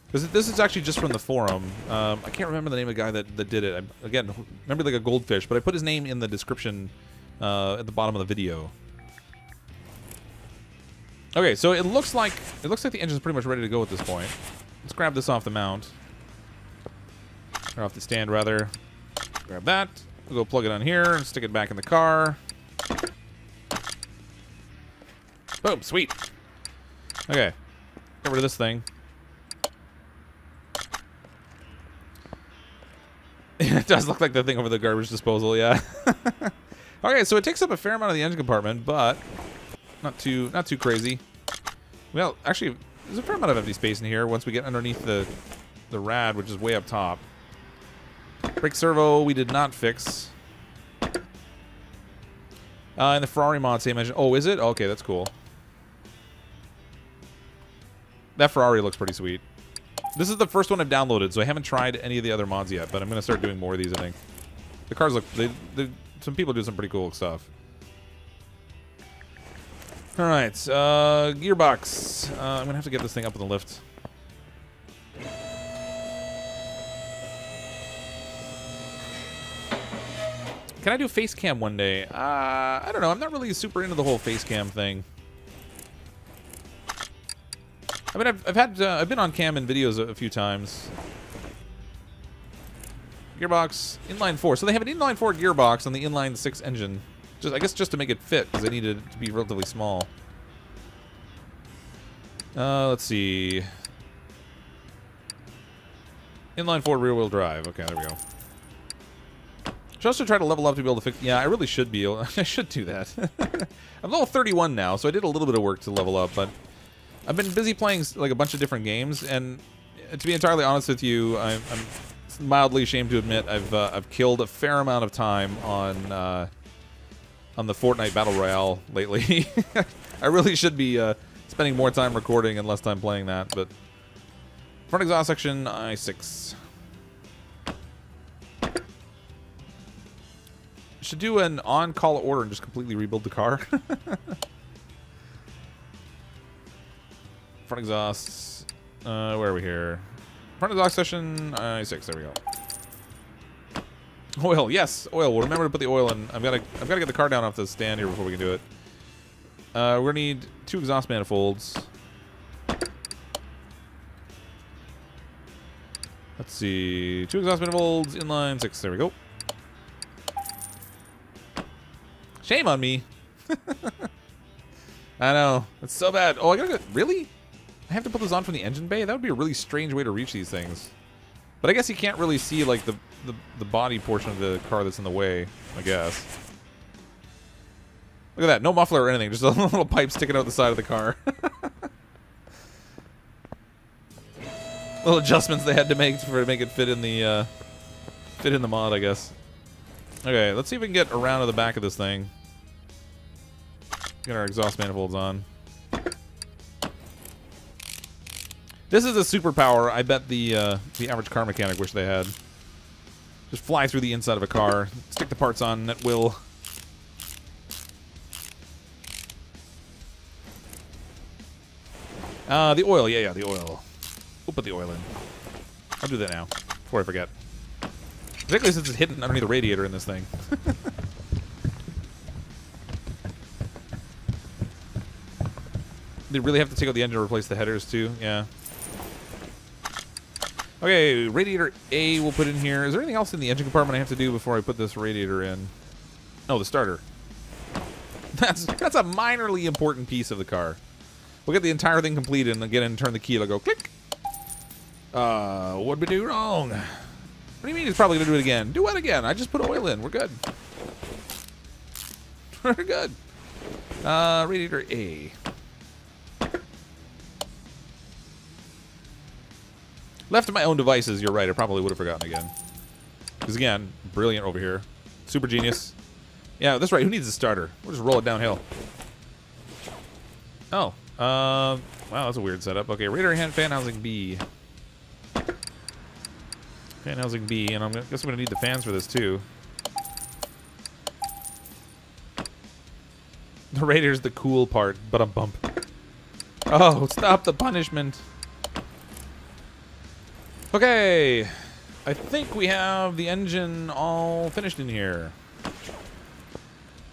Because this is actually just from the forum. Um, I can't remember the name of the guy that, that did it. I, again, remember like a goldfish, but I put his name in the description uh, at the bottom of the video. Okay, so it looks like it looks like the engine's pretty much ready to go at this point. Let's grab this off the mount. Or off the stand, rather. Grab that. We'll go plug it on here and stick it back in the car. Boom, sweet. Okay. Get rid of this thing. It does look like the thing over the garbage disposal, yeah. Okay, so it takes up a fair amount of the engine compartment, but not too not too crazy. Well, actually, there's a fair amount of empty space in here once we get underneath the the rad, which is way up top. Brake servo, we did not fix. Uh, and the Ferrari mod, same engine. Oh, is it? Okay, that's cool. That Ferrari looks pretty sweet. This is the first one I've downloaded, so I haven't tried any of the other mods yet, but I'm going to start doing more of these, I think. The cars look... They, they, some people do some pretty cool stuff. Alright, uh, gearbox. Uh, I'm going to have to get this thing up in the lift. Can I do face cam one day? Uh, I don't know. I'm not really super into the whole face cam thing. I mean, I've, I've had uh, I've been on cam in videos a, a few times. Gearbox inline four. So they have an inline four gearbox on the inline six engine. Just I guess just to make it fit because they needed it to be relatively small. Uh, let's see. Inline four rear wheel drive. Okay, there we go. Should also try to level up to be able to fix... Yeah, I really should be able... I should do that. I'm level thirty-one now, so I did a little bit of work to level up, but... I've been busy playing, like, a bunch of different games, and... To be entirely honest with you, I'm, I'm mildly ashamed to admit I've uh, I've killed a fair amount of time on... Uh, on the Fortnite Battle Royale lately. I really should be uh, spending more time recording and less time playing that, but... Front exhaust section, I six. Should do an on-call order and just completely rebuild the car. Front exhausts. Uh, where are we here? Front exhaust session I six. There we go. Oil. Yes, oil. We'll remember to put the oil in. I've got to. I've got to get the car down off the stand here before we can do it. Uh, we're gonna need two exhaust manifolds. Let's see. Two exhaust manifolds. Inline six. There we go. Shame on me. I know. It's so bad. Oh, I gotta go. Really? I have to put this on from the engine bay? That would be a really strange way to reach these things. But I guess you can't really see, like, the, the, the body portion of the car that's in the way, I guess. Look at that. No muffler or anything. Just a little pipe sticking out the side of the car. Little adjustments they had to make for to make it fit in the, uh, fit in the mod, I guess. Okay, let's see if we can get around to the back of this thing. Get our exhaust manifolds on. This is a superpower I bet the uh, the average car mechanic wish they had. Just fly through the inside of a car, stick the parts on at will. Uh, the oil, yeah, yeah, the oil. We'll put the oil in. I'll do that now, before I forget. Particularly since it's hidden underneath the radiator in this thing. They really have to take out the engine to replace the headers too, yeah. Okay, radiator A we'll put in here. Is there anything else in the engine compartment I have to do before I put this radiator in? Oh, the starter. That's that's a minorly important piece of the car. We'll get the entire thing completed and then get in and turn the key. It'll go click. Uh, what'd we do wrong? What do you mean it's probably going to do it again? Do what again? I just put oil in. We're good. We're good. Uh, radiator A. Left to my own devices, you're right. I probably would have forgotten again. Because again, brilliant over here. Super genius. Yeah, that's right. Who needs a starter? We'll just roll it downhill. Oh. Uh, wow, that's a weird setup. Okay, radar hand fan housing B. Fan housing B, and I'm gonna, I guess I'm going to need the fans for this too. The radar's the cool part, but I'm bump. Oh, stop the punishment. Okay, I think we have the engine all finished in here.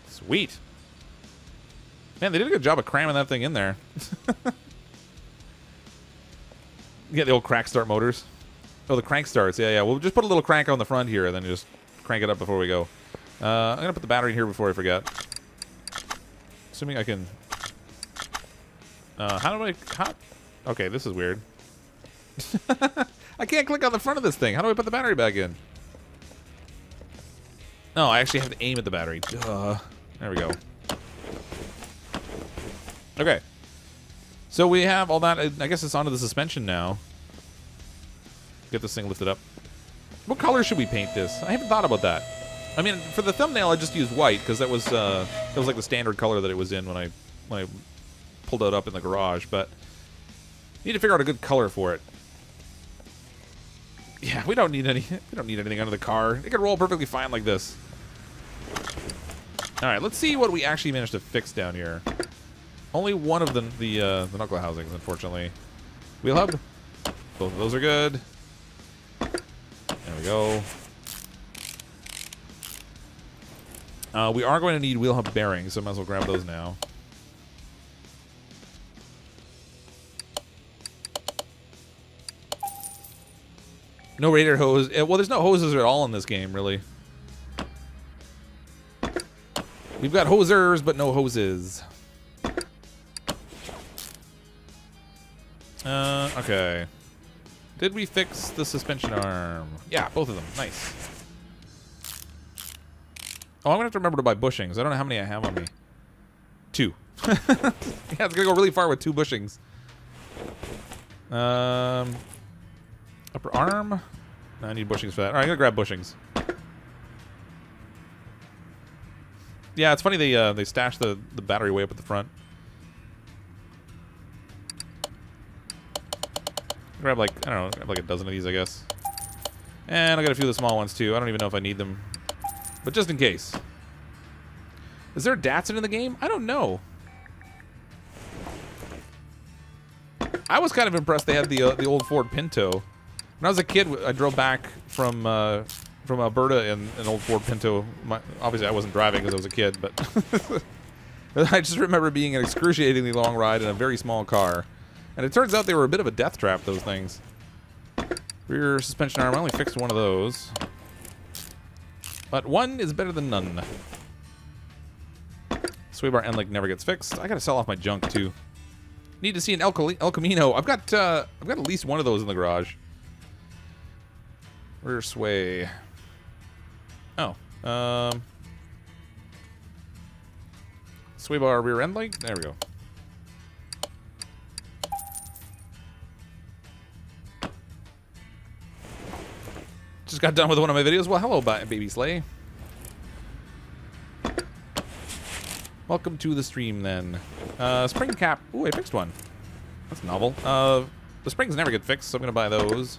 Sweet. Man, they did a good job of cramming that thing in there. Yeah, the old crank start motors. Oh, the crank starts. Yeah, yeah. We'll just put a little crank on the front here and then just crank it up before we go. Uh, I'm going to put the battery in here before I forget. Assuming I can... Uh, how do I... How... Okay, this is weird. I can't click on the front of this thing. How do I put the battery back in? No, I actually have to aim at the battery. Duh. There we go. Okay, so we have all that. I guess it's onto the suspension now. Get this thing lifted up. What color should we paint this? I haven't thought about that. I mean, for the thumbnail, I just used white because that was uh, that was like the standard color that it was in when I when I pulled it up in the garage. But I need to figure out a good color for it. Yeah, we don't need any. We don't need anything under the car. It could roll perfectly fine like this. All right, let's see what we actually managed to fix down here. Only one of the the, uh, the knuckle housings, unfortunately. Wheel hub. Both of those are good. There we go. Uh, we are going to need wheel hub bearings, so I might as well grab those now. No radiator hose. Well, there's no hoses at all in this game, really. We've got hosers, but no hoses. Uh, okay. Did we fix the suspension arm? Yeah, both of them. Nice. Oh, I'm gonna have to remember to buy bushings. I don't know how many I have on me. Two. Yeah, it's gonna go really far with two bushings. Um, upper arm? No, I need bushings for that. Alright, I'm gonna grab bushings. Yeah, it's funny they uh, they stash the, the battery way up at the front. Grab like, I don't know, grab like a dozen of these, I guess. And I got a few of the small ones too. I don't even know if I need them. But just in case. Is there a Datsun in the game? I don't know. I was kind of impressed they had the uh, the old Ford Pinto. When I was a kid, I drove back from uh, from Alberta in an old Ford Pinto. My, obviously, I wasn't driving because I was a kid, but I just remember being an excruciatingly long ride in a very small car. And it turns out they were a bit of a death trap, those things. Rear suspension arm, I only fixed one of those. But one is better than none. Sway bar end link never gets fixed. I gotta sell off my junk too. Need to see an El Camino. I've got uh, I've got at least one of those in the garage. Rear sway. Oh. Um Sway bar rear end link. There we go. Just got done with one of my videos. Well, hello, baby Slay. Welcome to the stream, then. Uh, spring cap. Ooh, I fixed one. That's novel. Uh, the springs never get fixed, so I'm going to buy those.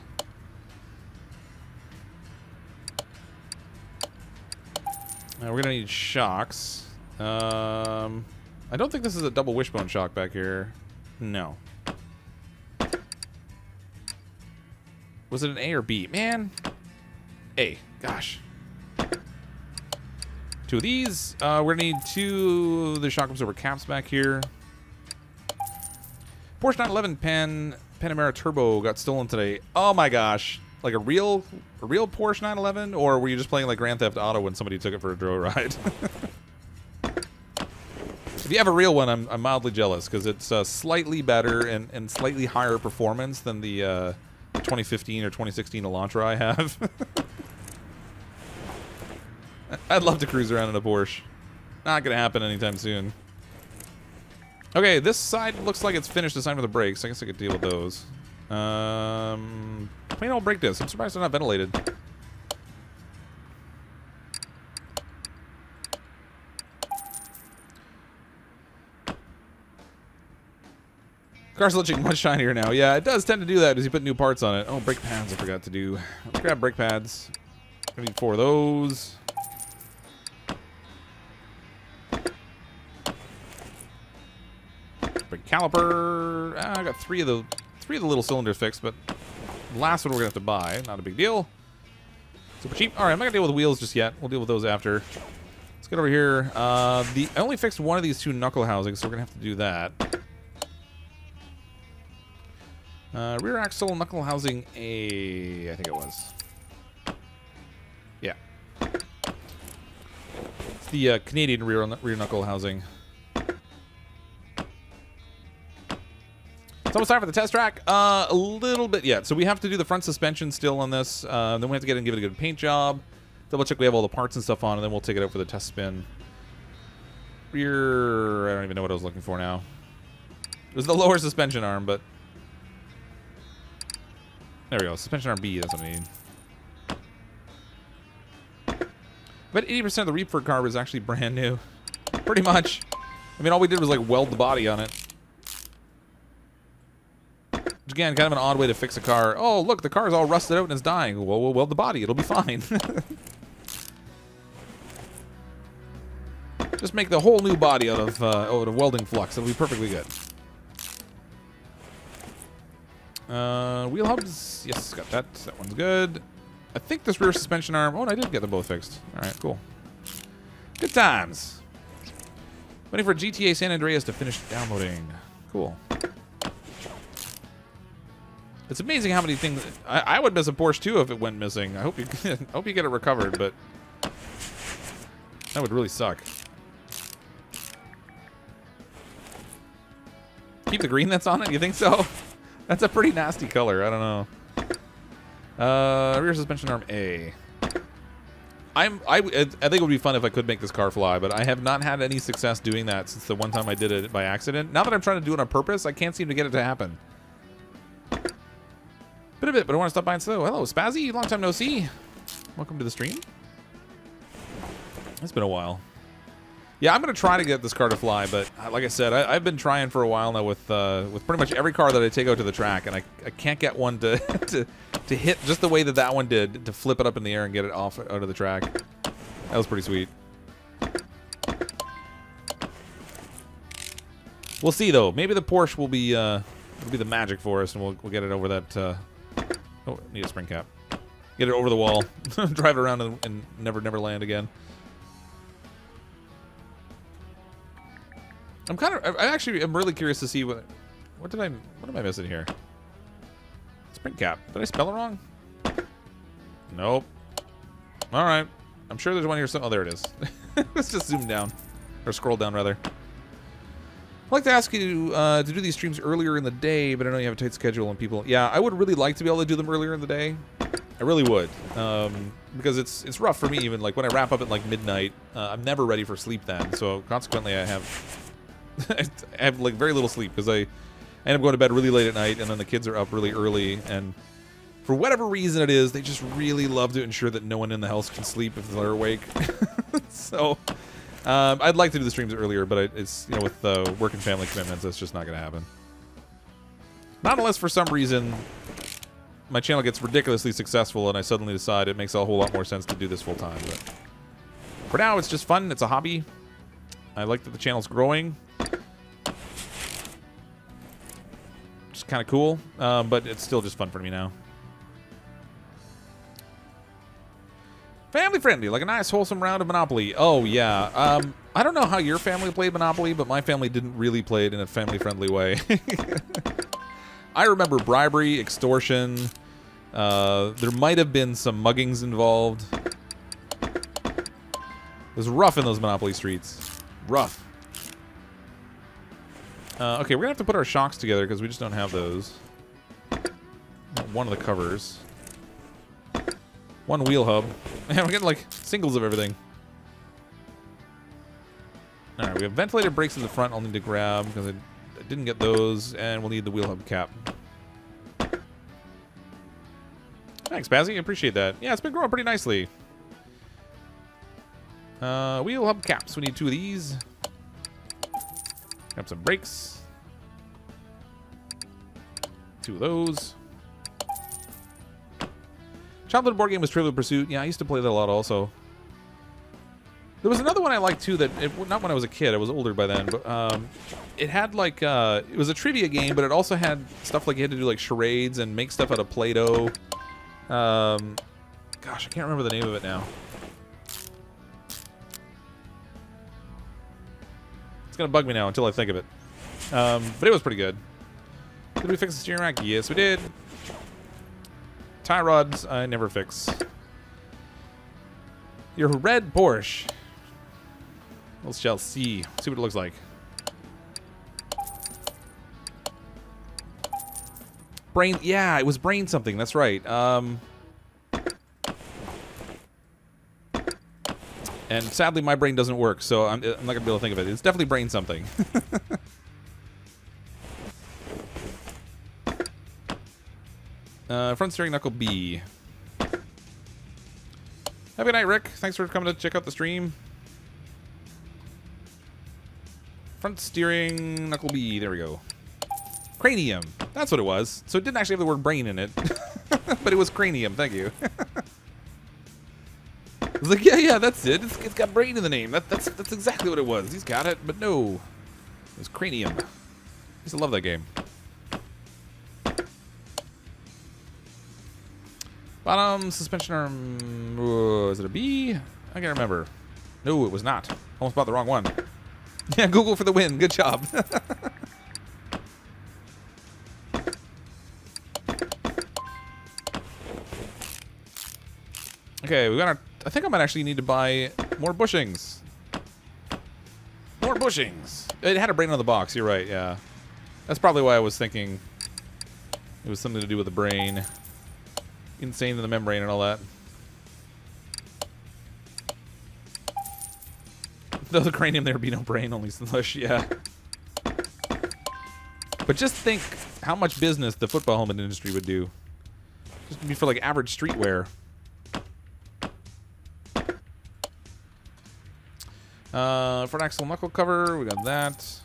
Uh, we're going to need shocks. Um, I don't think this is a double wishbone shock back here. No. Was it an A or B? Man... A. Gosh. Two of these. Uh, we're going to need two of the shock absorber caps back here. Porsche nine eleven pen Panamera Turbo got stolen today. Oh my gosh. Like a real a real Porsche nine eleven? Or were you just playing like Grand Theft Auto when somebody took it for a joyride? If you have a real one, I'm, I'm mildly jealous because it's uh, slightly better and, and slightly higher performance than the uh, twenty fifteen or twenty sixteen Elantra I have. I'd love to cruise around in a Porsche. Not gonna happen anytime soon. Okay, this side looks like it's finished this time for the brakes. I guess I could deal with those. Um, plain old brake disc. I'm surprised they're not ventilated. Car's looking much shinier now. Yeah, it does tend to do that as you put new parts on it. Oh, brake pads I forgot to do. Let's grab brake pads. I need four of those. Brake caliper. Ah, I got three of the three of the little cylinders fixed, but the last one we're gonna have to buy. Not a big deal. Super cheap. All right, I'm not gonna deal with the wheels just yet. We'll deal with those after. Let's get over here. Uh, the I only fixed one of these two knuckle housings, so we're gonna have to do that. Uh, rear axle knuckle housing A, I think it was. Yeah. It's the uh, Canadian rear, rear knuckle housing. It's almost time for the test track. Uh, a little bit yet. So we have to do the front suspension still on this. Uh, then we have to get in and give it a good paint job. Double check we have all the parts and stuff on, and then we'll take it out for the test spin. Rear... I don't even know what I was looking for now. It was the lower suspension arm, but... There we go. Suspension arm B, that's what I need. But eighty percent of the Reapford car was actually brand new. Pretty much. I mean, all we did was, like, weld the body on it. Which, again, kind of an odd way to fix a car. Oh, look, the car's all rusted out and it's dying. Well, we'll weld the body. It'll be fine. Just make the whole new body out of, uh, out of welding flux. It'll be perfectly good. Uh, wheel hubs, yes, got that. That one's good. I think this rear suspension arm, oh, and I did get them both fixed. All right, cool. Good times. Waiting for G T A San Andreas to finish downloading. Cool. It's amazing how many things, I, I would miss a Porsche too if it went missing. I hope you, I hope you get it recovered, but that would really suck. Keep the green that's on it, you think so? That's a pretty nasty color. I don't know. Uh, rear suspension arm A. I'm. I. I think it would be fun if I could make this car fly, but I have not had any success doing that since the one time I did it by accident. Now that I'm trying to do it on purpose, I can't seem to get it to happen. Bit of it, but I want to stop by and slow. Hello, Spazzy. Long time no see. Welcome to the stream. It's been a while. Yeah, I'm gonna try to get this car to fly, but like I said, I, I've been trying for a while now with uh, with pretty much every car that I take out to the track, and I, I can't get one to, to to hit just the way that that one did to flip it up in the air and get it off out of the track. That was pretty sweet. We'll see though. Maybe the Porsche will be uh, will be the magic for us, and we'll we'll get it over that. Uh... Oh, need a spring cap. Get it over the wall, drive it around, and, and never never land again. I'm kind of. I actually am really curious to see what. What did I? What am I missing here? Spring cap. Did I spell it wrong? Nope. All right. I'm sure there's one here. Some. Oh, there it is. Let's just zoom down, or scroll down rather. I'd like to ask you uh, to do these streams earlier in the day, but I know you have a tight schedule and people. Yeah, I would really like to be able to do them earlier in the day. I really would, um, because it's it's rough for me. Even like when I wrap up at like midnight, uh, I'm never ready for sleep then. So consequently, I have. I have like very little sleep because I end up going to bed really late at night, and then the kids are up really early. And for whatever reason it is, they just really love to ensure that no one in the house can sleep if they're awake. So um, I'd like to do the streams earlier, but I, it's you know with uh, work and family commitments, that's just not going to happen. Not unless for some reason my channel gets ridiculously successful, and I suddenly decide it makes a whole lot more sense to do this full time. But for now, it's just fun. It's a hobby. I like that the channel's growing. It's kind of cool, um, but it's still just fun for me now. Family friendly, like a nice wholesome round of Monopoly. Oh yeah, um, I don't know how your family played Monopoly, but my family didn't really play it in a family friendly way. I remember bribery, extortion. Uh, there might have been some muggings involved. It was rough in those Monopoly streets. Rough. Uh, okay, we're gonna have to put our shocks together because we just don't have those. One of the covers. One wheel hub. Man, we're getting like singles of everything. Alright, we have ventilated brakes in the front I'll need to grab because I, I didn't get those, and we'll need the wheel hub cap. Thanks, Bazzy. I appreciate that. Yeah, it's been growing pretty nicely. Uh, wheel hub caps. We need two of these. Grab some brakes. Two of those. Childhood board game was Trivial Pursuit. Yeah, I used to play that a lot also. There was another one I liked too that, it, not when I was a kid, I was older by then, but um, it had like, uh, it was a trivia game, but it also had stuff like you had to do like charades and make stuff out of Play-Doh. Um, gosh, I can't remember the name of it now. It's gonna bug me now until I think of it. Um, but it was pretty good. Did we fix the steering rack? Yes, we did. Tie rods, I never fix. Your red Porsche. We shall see. See what it looks like. Brain, yeah, it was brain something, that's right. Um, and sadly, my brain doesn't work, so I'm, I'm not going to be able to think of it. It's definitely brain something. uh, front steering knuckle B. Have a good night, Rick. Thanks for coming to check out the stream. Front steering knuckle B, there we go. Cranium. That's what it was. So it didn't actually have the word brain in it. But it was cranium. Thank you. I was like, yeah, yeah, that's it. It's, it's got brain in the name. That, that's that's exactly what it was. He's got it, but no. It was cranium. I used to love that game. Bottom suspension arm. Oh, is it a B? I can't remember. No, it was not. Almost bought the wrong one. Yeah, Google for the win. Good job. Okay, we got our. I think I might actually need to buy more bushings. More bushings. It had a brain on the box. You're right. Yeah, that's probably why I was thinking it was something to do with the brain, insane in the membrane and all that. Though the cranium, there would be no brain, only slush. Yeah. But just think how much business the football helmet industry would do. Just be for like average streetwear. Uh, front axle knuckle cover, we got that.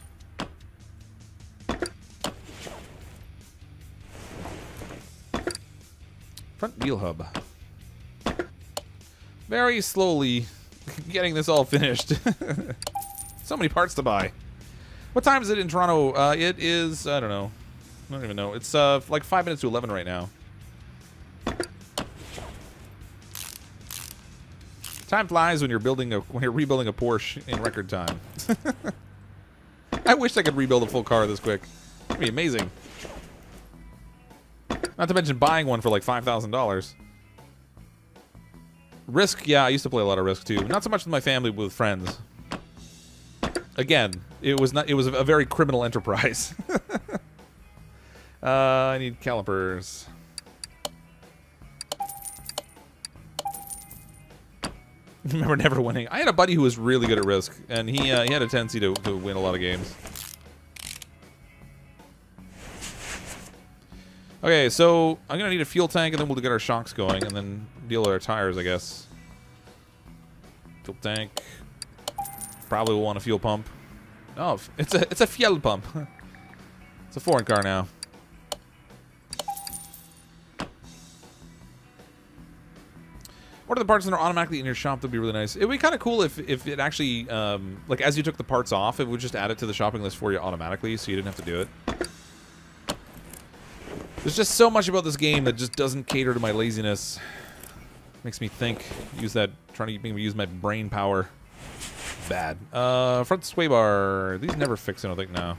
Front wheel hub. Very slowly getting this all finished. So many parts to buy. What time is it in Toronto? Uh, it is, I don't know. I don't even know. It's uh, like five minutes to eleven right now. Time flies when you're building a when you're rebuilding a Porsche in record time. I wish I could rebuild a full car this quick. That'd be amazing. Not to mention buying one for like five thousand dollars. Risk, yeah, I used to play a lot of Risk too. Not so much with my family, but with friends. Again, it was not. It was a very criminal enterprise. uh, I need calipers. Remember never winning. I had a buddy who was really good at Risk, and he uh, he had a tendency to, to win a lot of games. Okay, so I'm gonna need a fuel tank, and then we'll get our shocks going, and then deal with our tires, I guess. Fuel tank. Probably will want a fuel pump. Oh, it's a it's a fuel pump. It's a foreign car now. What are the parts that are automatically in your shop? That'd be really nice. It'd be kind of cool if, if it actually, um, like as you took the parts off, it would just add it to the shopping list for you automatically, so you didn't have to do it. There's just so much about this game that just doesn't cater to my laziness. Makes me think. Use that, trying to make me use my brain power. Bad. Uh, front sway bar. These never fix, I don't think, now.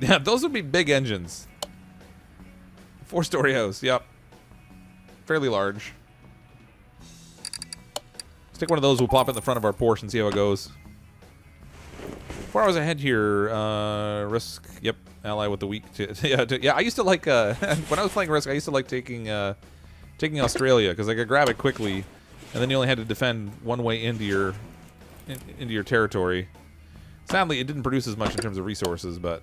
Yeah, those would be big engines. Four-story house, yep. Fairly large. Stick one of those, we'll pop it in the front of our Porsche and see how it goes. Four hours ahead here, uh, Risk, yep, ally with the weak. To, yeah, to, yeah, I used to like, uh, when I was playing Risk, I used to like taking, uh, taking Australia, because I could grab it quickly, and then you only had to defend one way into your, in, into your territory. Sadly, it didn't produce as much in terms of resources, but...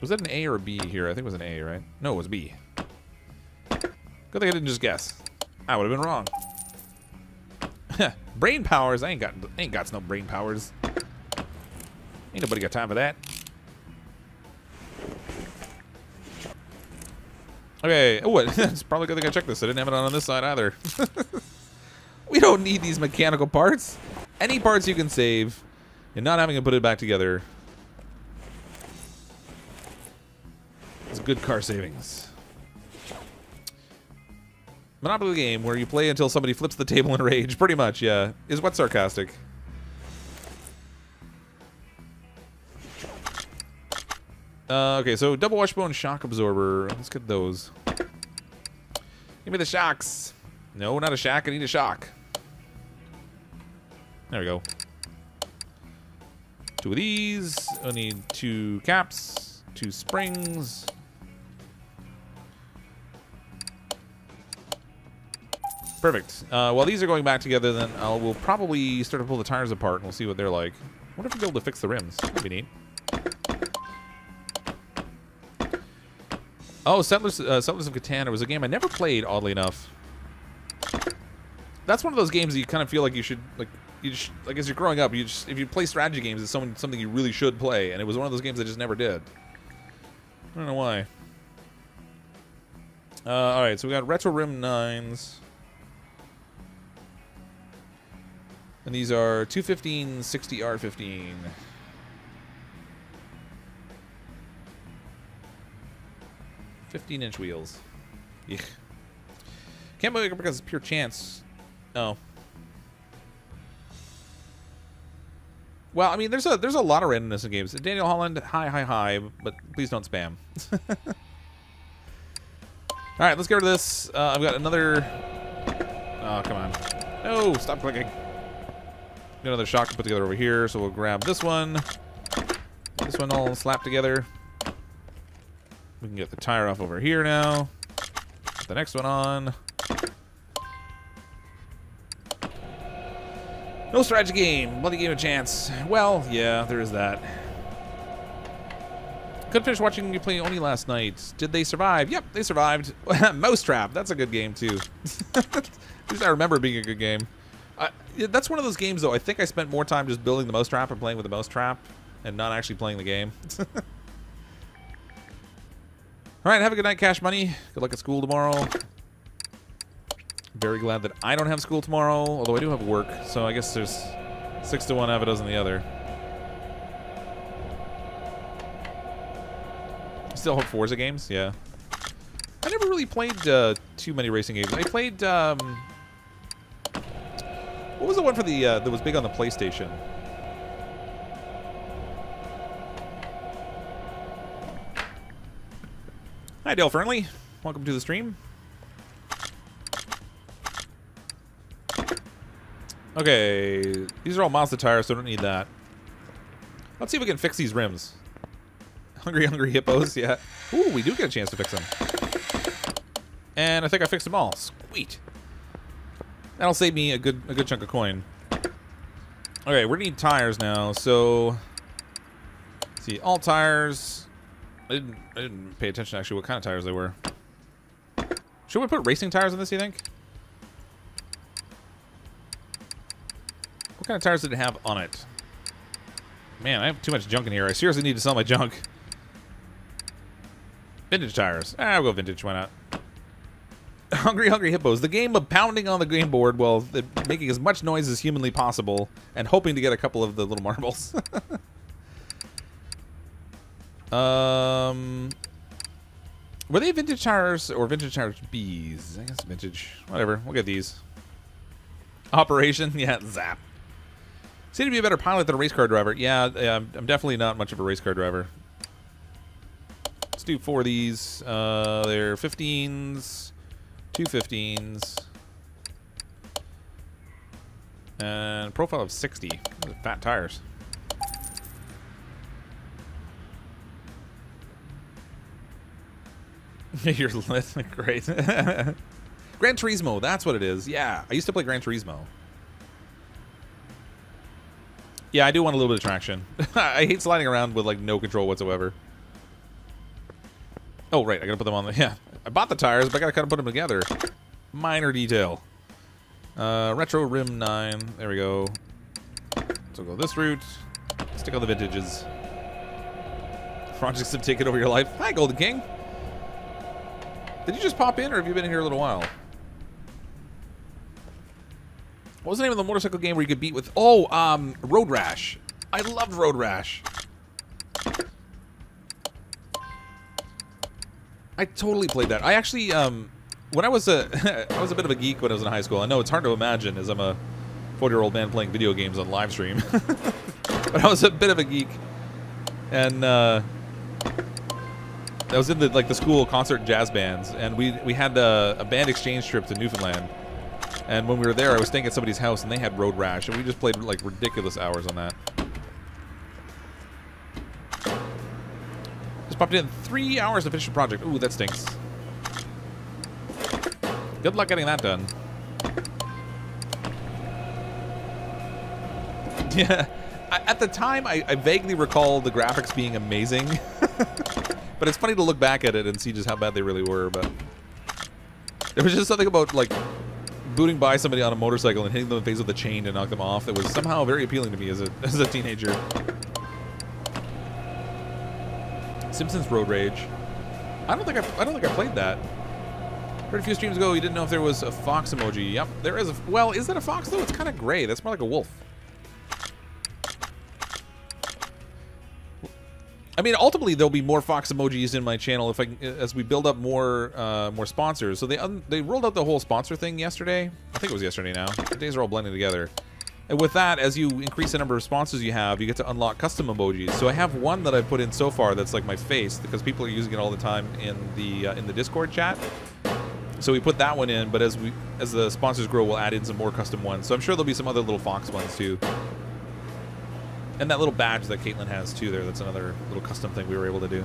Was that an A or a B here? I think it was an A, right? No, it was B. Good thing I didn't just guess. I would've been wrong. Brain powers? I ain't got, ain't got no brain powers. Ain't nobody got time for that. Okay, oh, it's probably good thing I checked this. I didn't have it on, on this side either. We don't need these mechanical parts. Any parts you can save and not having to put it back together. It's good car savings. Monopoly game where you play until somebody flips the table in rage, pretty much, yeah. Is what sarcastic? Uh, okay, so double washbone shock absorber. Let's get those. Give me the shocks. No, not a shack. I need a shock. There we go. Two of these. I need two caps, two springs. Perfect. Uh, while these are going back together, then I'll, we'll probably start to pull the tires apart and we'll see what they're like. I wonder if we'll be able to fix the rims. That'd be neat. Oh, Settlers, uh, Settlers of Catan was a game I never played, oddly enough. That's one of those games that you kind of feel like you should, like, you should, like as you're growing up, you just, if you play strategy games, it's someone, something you really should play, and it was one of those games I just never did. I don't know why. Uh, Alright, so we got Retro Rim nines. And these are two fifteen, sixty R fifteen. fifteen inch wheels. Yuck. Can't move it because it's pure chance. Oh. Well, I mean, there's a there's a lot of randomness in games. Daniel Holland, hi, hi, hi, but please don't spam. All right, let's get rid of this. Uh, I've got another. Oh, come on. No, stop clicking. Got another shock to put together over here, so we'll grab this one. This one all slapped together. We can get the tire off over here now. Put the next one on. No strategy game. Bloody game of chance. Well, yeah, there is that. Couldn't finish watching you play only last night. Did they survive? Yep, they survived. Mouse Trap. That's a good game, too. At least I remember being a good game. I, that's one of those games, though. I think I spent more time just building the mouse trap and playing with the mouse trap and not actually playing the game. All right, have a good night, Cash Money. Good luck at school tomorrow. Very glad that I don't have school tomorrow, although I do have work, so I guess there's six to one, half a dozen the other. Still have Forza games, yeah. I never really played uh, too many racing games. I played... Um, What was the one for the uh, that was big on the PlayStation? Hi, Dale Fernley. Welcome to the stream. Okay, these are all Mazda tires, so I don't need that. Let's see if we can fix these rims. Hungry Hungry Hippos, yeah. Ooh, we do get a chance to fix them. And I think I fixed them all. Sweet. That'll save me a good a good chunk of coin. Okay, we're gonna need tires now, so let's see, all tires. I didn't I didn't pay attention to actually what kind of tires they were. Should we put racing tires on this, you think? What kind of tires did it have on it? Man, I have too much junk in here. I seriously need to sell my junk. Vintage tires. Ah, I'll go vintage, why not? Hungry Hungry Hippos, the game of pounding on the game board while making as much noise as humanly possible and hoping to get a couple of the little marbles. um, were they vintage tires or vintage tires bees? I guess vintage. Whatever, we'll get these. Operation, yeah, zap. Seem to be a better pilot than a race car driver. Yeah, I'm definitely not much of a race car driver. Let's do four of these. Uh, they're fifteens, two fifteens, and a profile of sixty. Those are fat tires. You're lit. Great. Gran Turismo, that's what it is. Yeah, I used to play Gran Turismo. Yeah, I do want a little bit of traction. I hate sliding around with like no control whatsoever. Oh, right, I gotta put them on the, yeah. I bought the tires, but I gotta kind of put them together. Minor detail. Uh, retro rim nine, there we go. So go this route, stick on the vintages. Projects have taken over your life. Hi, Golden King. Did you just pop in, or have you been in here a little while? What was the name of the motorcycle game where you could beat with... Oh, um, Road Rash. I loved Road Rash. I totally played that. I actually, um, when I was a... I was a bit of a geek when I was in high school. I know it's hard to imagine as I'm a forty-year-old man playing video games on live stream. But I was a bit of a geek. And, uh... I was in the like the school concert jazz bands, and we we had a, a band exchange trip to Newfoundland. And when we were there, I was staying at somebody's house, and they had Road Rash, and we just played like ridiculous hours on that. Just popped in three hours to finish the project. Ooh, that stinks. Good luck getting that done. Yeah, I, at the time, I, I vaguely recall the graphics being amazing. But it's funny to look back at it and see just how bad they really were. But there was just something about like booting by somebody on a motorcycle and hitting them in the face with a chain to knock them off that was somehow very appealing to me as a as a teenager. Simpsons Road Rage. I don't think I I don't think I played that. Heard a few streams ago you didn't know if there was a fox emoji. Yep, there is a. Well, is that a fox though? It's kind of gray. That's more like a wolf. I mean, ultimately there'll be more fox emojis in my channel if I as we build up more uh, more sponsors. So they un they rolled out the whole sponsor thing yesterday. I think it was yesterday now. The days are all blending together. And with that, as you increase the number of sponsors you have, you get to unlock custom emojis. So I have one that I've put in so far that's like my face because people are using it all the time in the uh, in the Discord chat. So we put that one in, but as we as the sponsors grow, we'll add in some more custom ones. So I'm sure there'll be some other little fox ones too. And that little badge that Caitlin has too there, that's another little custom thing we were able to do.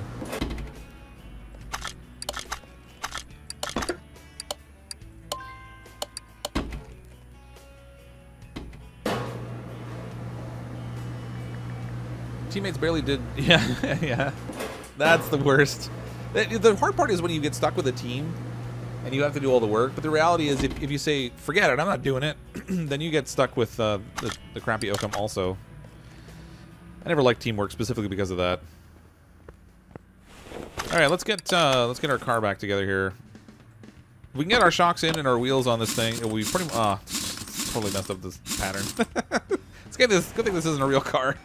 Teammates barely did, yeah, yeah. That's the worst. The hard part is when you get stuck with a team and you have to do all the work, but the reality is if, if you say, forget it, I'm not doing it, then you get stuck with uh, the, the crappy outcome also. I never liked teamwork specifically because of that. All right, let's get uh, let's get our car back together here. If we can get our shocks in and our wheels on this thing, we pretty much ah oh, totally messed up this pattern. Let's get this. Good thing this isn't a real car.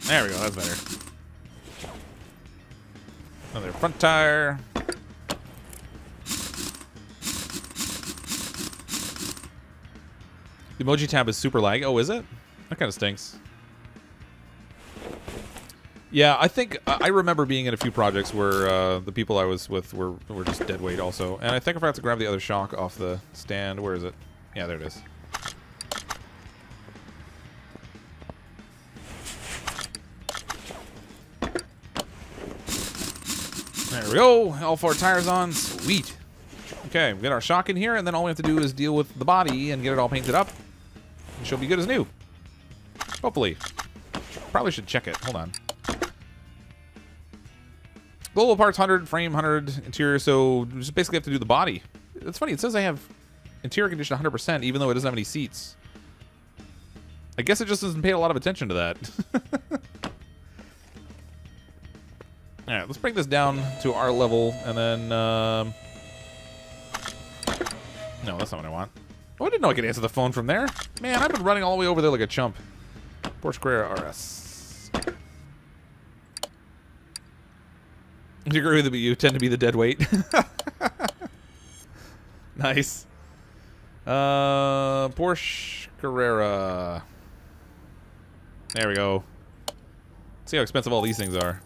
There we go. That's better. Another front tire. The emoji tab is super lag. Oh, is it? That kind of stinks. Yeah, I think I remember being in a few projects where uh, the people I was with were, were just dead weight also. And I think I forgot to grab the other shock off the stand. Where is it? Yeah, there it is. There we go. All four tires on. Sweet. Okay, we got our shock in here, and then all we have to do is deal with the body and get it all painted up. She'll be good as new. Hopefully. Probably should check it. Hold on. Global parts one hundred, frame one hundred, interior, so we just basically have to do the body. It's funny, it says I have interior condition one hundred percent, even though it doesn't have any seats. I guess it just doesn't pay a lot of attention to that. Alright, let's bring this down to our level, and then... Um, no, that's not what I want. Oh, I didn't know I could answer the phone from there. Man, I've been running all the way over there like a chump. Porsche Carrera R S. Do you agree with me? You tend to be the dead weight. Nice. Uh, Porsche Carrera. There we go. See how expensive all these things are.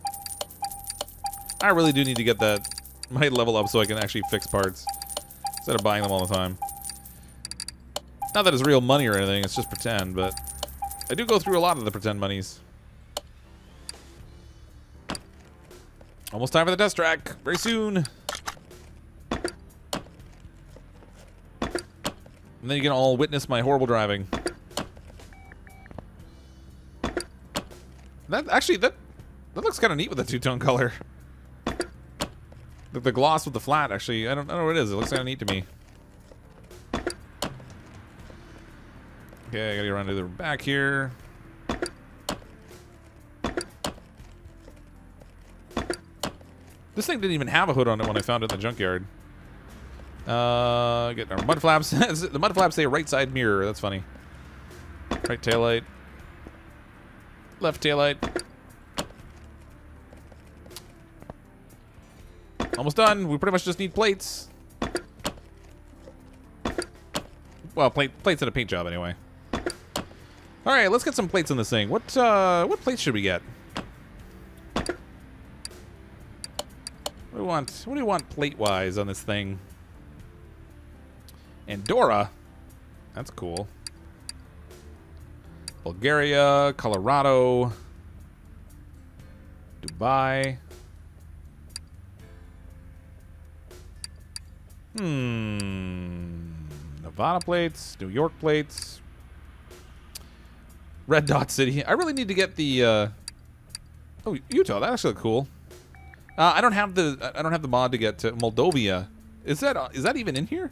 I really do need to get that my level up so I can actually fix parts instead of buying them all the time. Not that it's real money or anything, it's just pretend, but I do go through a lot of the pretend monies. Almost time for the test track. Very soon. And then you can all witness my horrible driving. That actually that that looks kind of neat with the two-tone color. The, the gloss with the flat actually. I don't I don't know what it is. It looks kind of neat to me. Okay, I gotta get around to the back here. This thing didn't even have a hood on it when I found it in the junkyard. Uh, getting our mud flaps. The mud flaps say right side mirror. That's funny. Right taillight. Left taillight. Almost done. We pretty much just need plates. Well, plate, plates and a paint job anyway. All right, let's get some plates on this thing. What uh, what plates should we get? What do we want? What do we want plate-wise on this thing? Andorra. That's cool. Bulgaria, Colorado, Dubai. Hmm. Nevada plates, New York plates. Red Dot City. I really need to get the uh Oh, Utah. That actually looks cool. Uh, I don't have the I don't have the mod to get to Moldova. Is that is that even in here?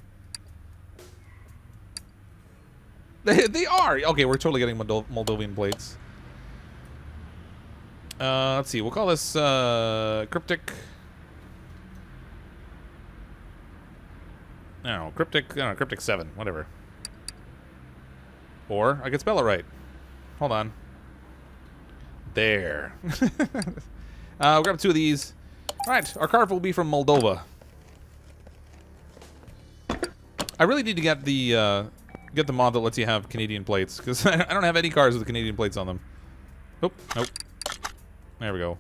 They, they are! Okay, we're totally getting Moldo Moldovan plates. Uh, let's see, we'll call this uh, Cryptic. No, Cryptic, no, Cryptic seven, whatever. Or, I could spell it right. Hold on. There. uh, we'll grab two of these. Alright, our card will be from Moldova. I really need to get the... Uh, Get the mod that lets you have Canadian plates, because I don't have any cars with Canadian plates on them. Oop, nope. There we go.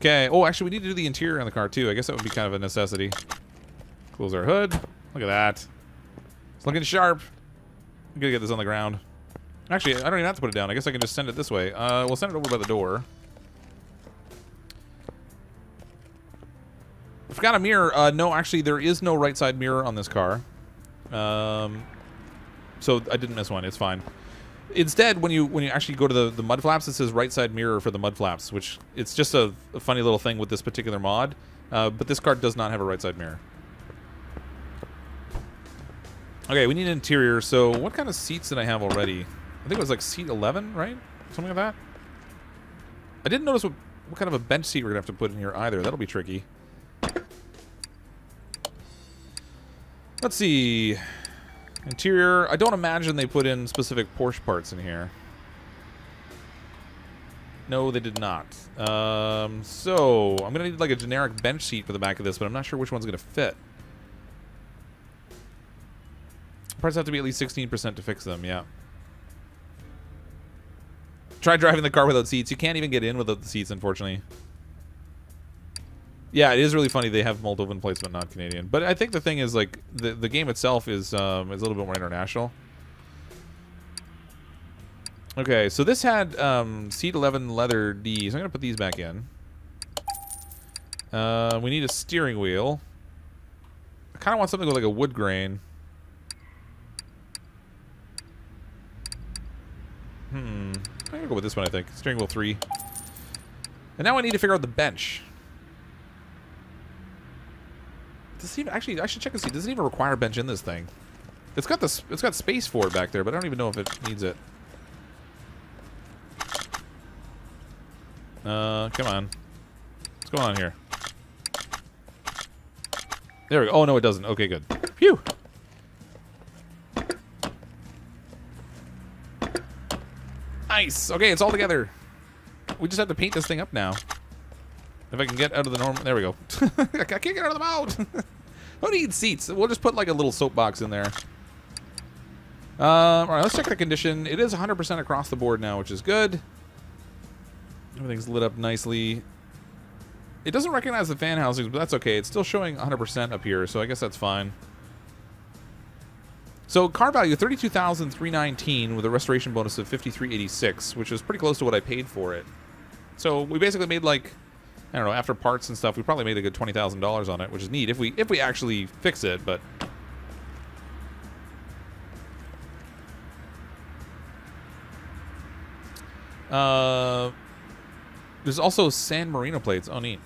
Okay. Oh, actually, we need to do the interior on the car, too. I guess that would be kind of a necessity. Close our hood. Look at that. It's looking sharp. I'm going to get this on the ground. Actually, I don't even have to put it down. I guess I can just send it this way. Uh, we'll send it over by the door. I forgot a mirror. Uh, no, actually, there is no right side mirror on this car. Um, so I didn't miss one. It's fine. Instead, when you when you actually go to the the mud flaps, it says right side mirror for the mud flaps, which it's just a, a funny little thing with this particular mod. Uh, but this car does not have a right side mirror. Okay, we need an interior. So what kind of seats did I have already? I think it was like seat eleven, right? Something like that. I didn't notice what what kind of a bench seat we're gonna have to put in here either. That'll be tricky. Let's see. Interior. I don't imagine they put in specific Porsche parts in here. No, they did not. Um, so, I'm going to need like a generic bench seat for the back of this, but I'm not sure which one's going to fit. Parts have to be at least sixteen percent to fix them, yeah. Try driving the car without seats. You can't even get in without the seats, unfortunately. Yeah, it is really funny they have Moldovan plates but not Canadian. But I think the thing is, like, the the game itself is um, is a little bit more international. Okay, so this had um, seat eleven leather D. So I'm gonna put these back in. Uh, we need a steering wheel. I kind of want something with like a wood grain. Hmm. I'm gonna go with this one. I think steering wheel three. And now I need to figure out the bench. Does it even, actually, I should check and see. Does it even require a bench in this thing? It's got this. It's got space for it back there, but I don't even know if it needs it. Uh, come on. What's going on here? There we go. Oh no, it doesn't. Okay, good. Phew. Nice. Okay, it's all together. We just have to paint this thing up now. If I can get out of the normal... There we go. I can't get out of the mode. Who needs seats? We'll just put like a little soapbox in there. Uh, all right, let's check the condition. It is one hundred percent across the board now, which is good. Everything's lit up nicely. It doesn't recognize the fan housings, but that's okay. It's still showing one hundred percent up here, so I guess that's fine. So car value thirty-two thousand three hundred nineteen with a restoration bonus of fifty-three eighty-six, which is pretty close to what I paid for it. So we basically made like, I don't know, after parts and stuff, we probably made a good twenty thousand dollars on it, which is neat if we if we actually fix it, but uh there's also San Marino plates. Oh, neat.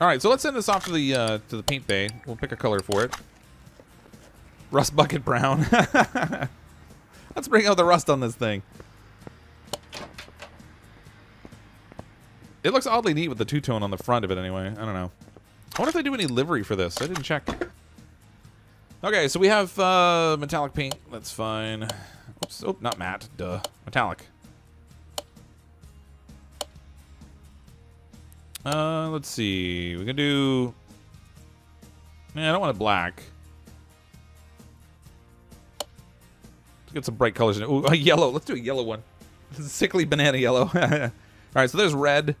All right, so let's send this off to the uh, to the paint bay. We'll pick a color for it. Rust bucket brown. Let's bring out the rust on this thing. It looks oddly neat with the two-tone on the front of it anyway. I don't know. I wonder if they do any livery for this. I didn't check. Okay, so we have uh, metallic paint. That's fine. Oops. Oh, not matte. Duh. Metallic. Uh, let's see. We can do... Nah, I don't want it black. Let's get some bright colors in it. Ooh, yellow. Let's do a yellow one. Sickly banana yellow. All right, so there's red,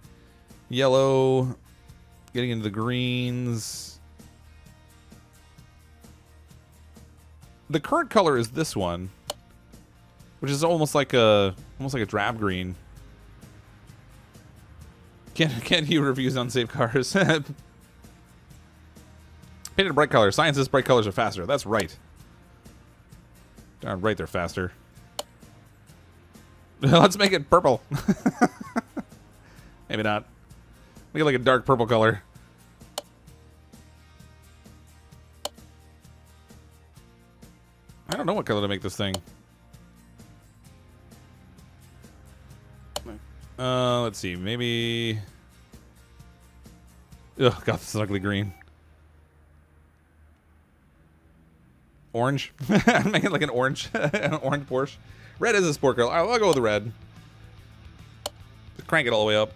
yellow, getting into the greens. The current color is this one, which is almost like a almost like a drab green. Can, can you review unsafe cars? Painted bright colors. Science says bright colors are faster. That's right. Darn right, they're faster. Let's make it purple. Maybe not. Make it like a dark purple color. I don't know what color to make this thing. Uh, let's see, maybe... Ugh, God, this is ugly green. Orange. I'm making like an orange, an orange Porsche. Red is a sport girl. I'll, I'll go with the red. Just crank it all the way up.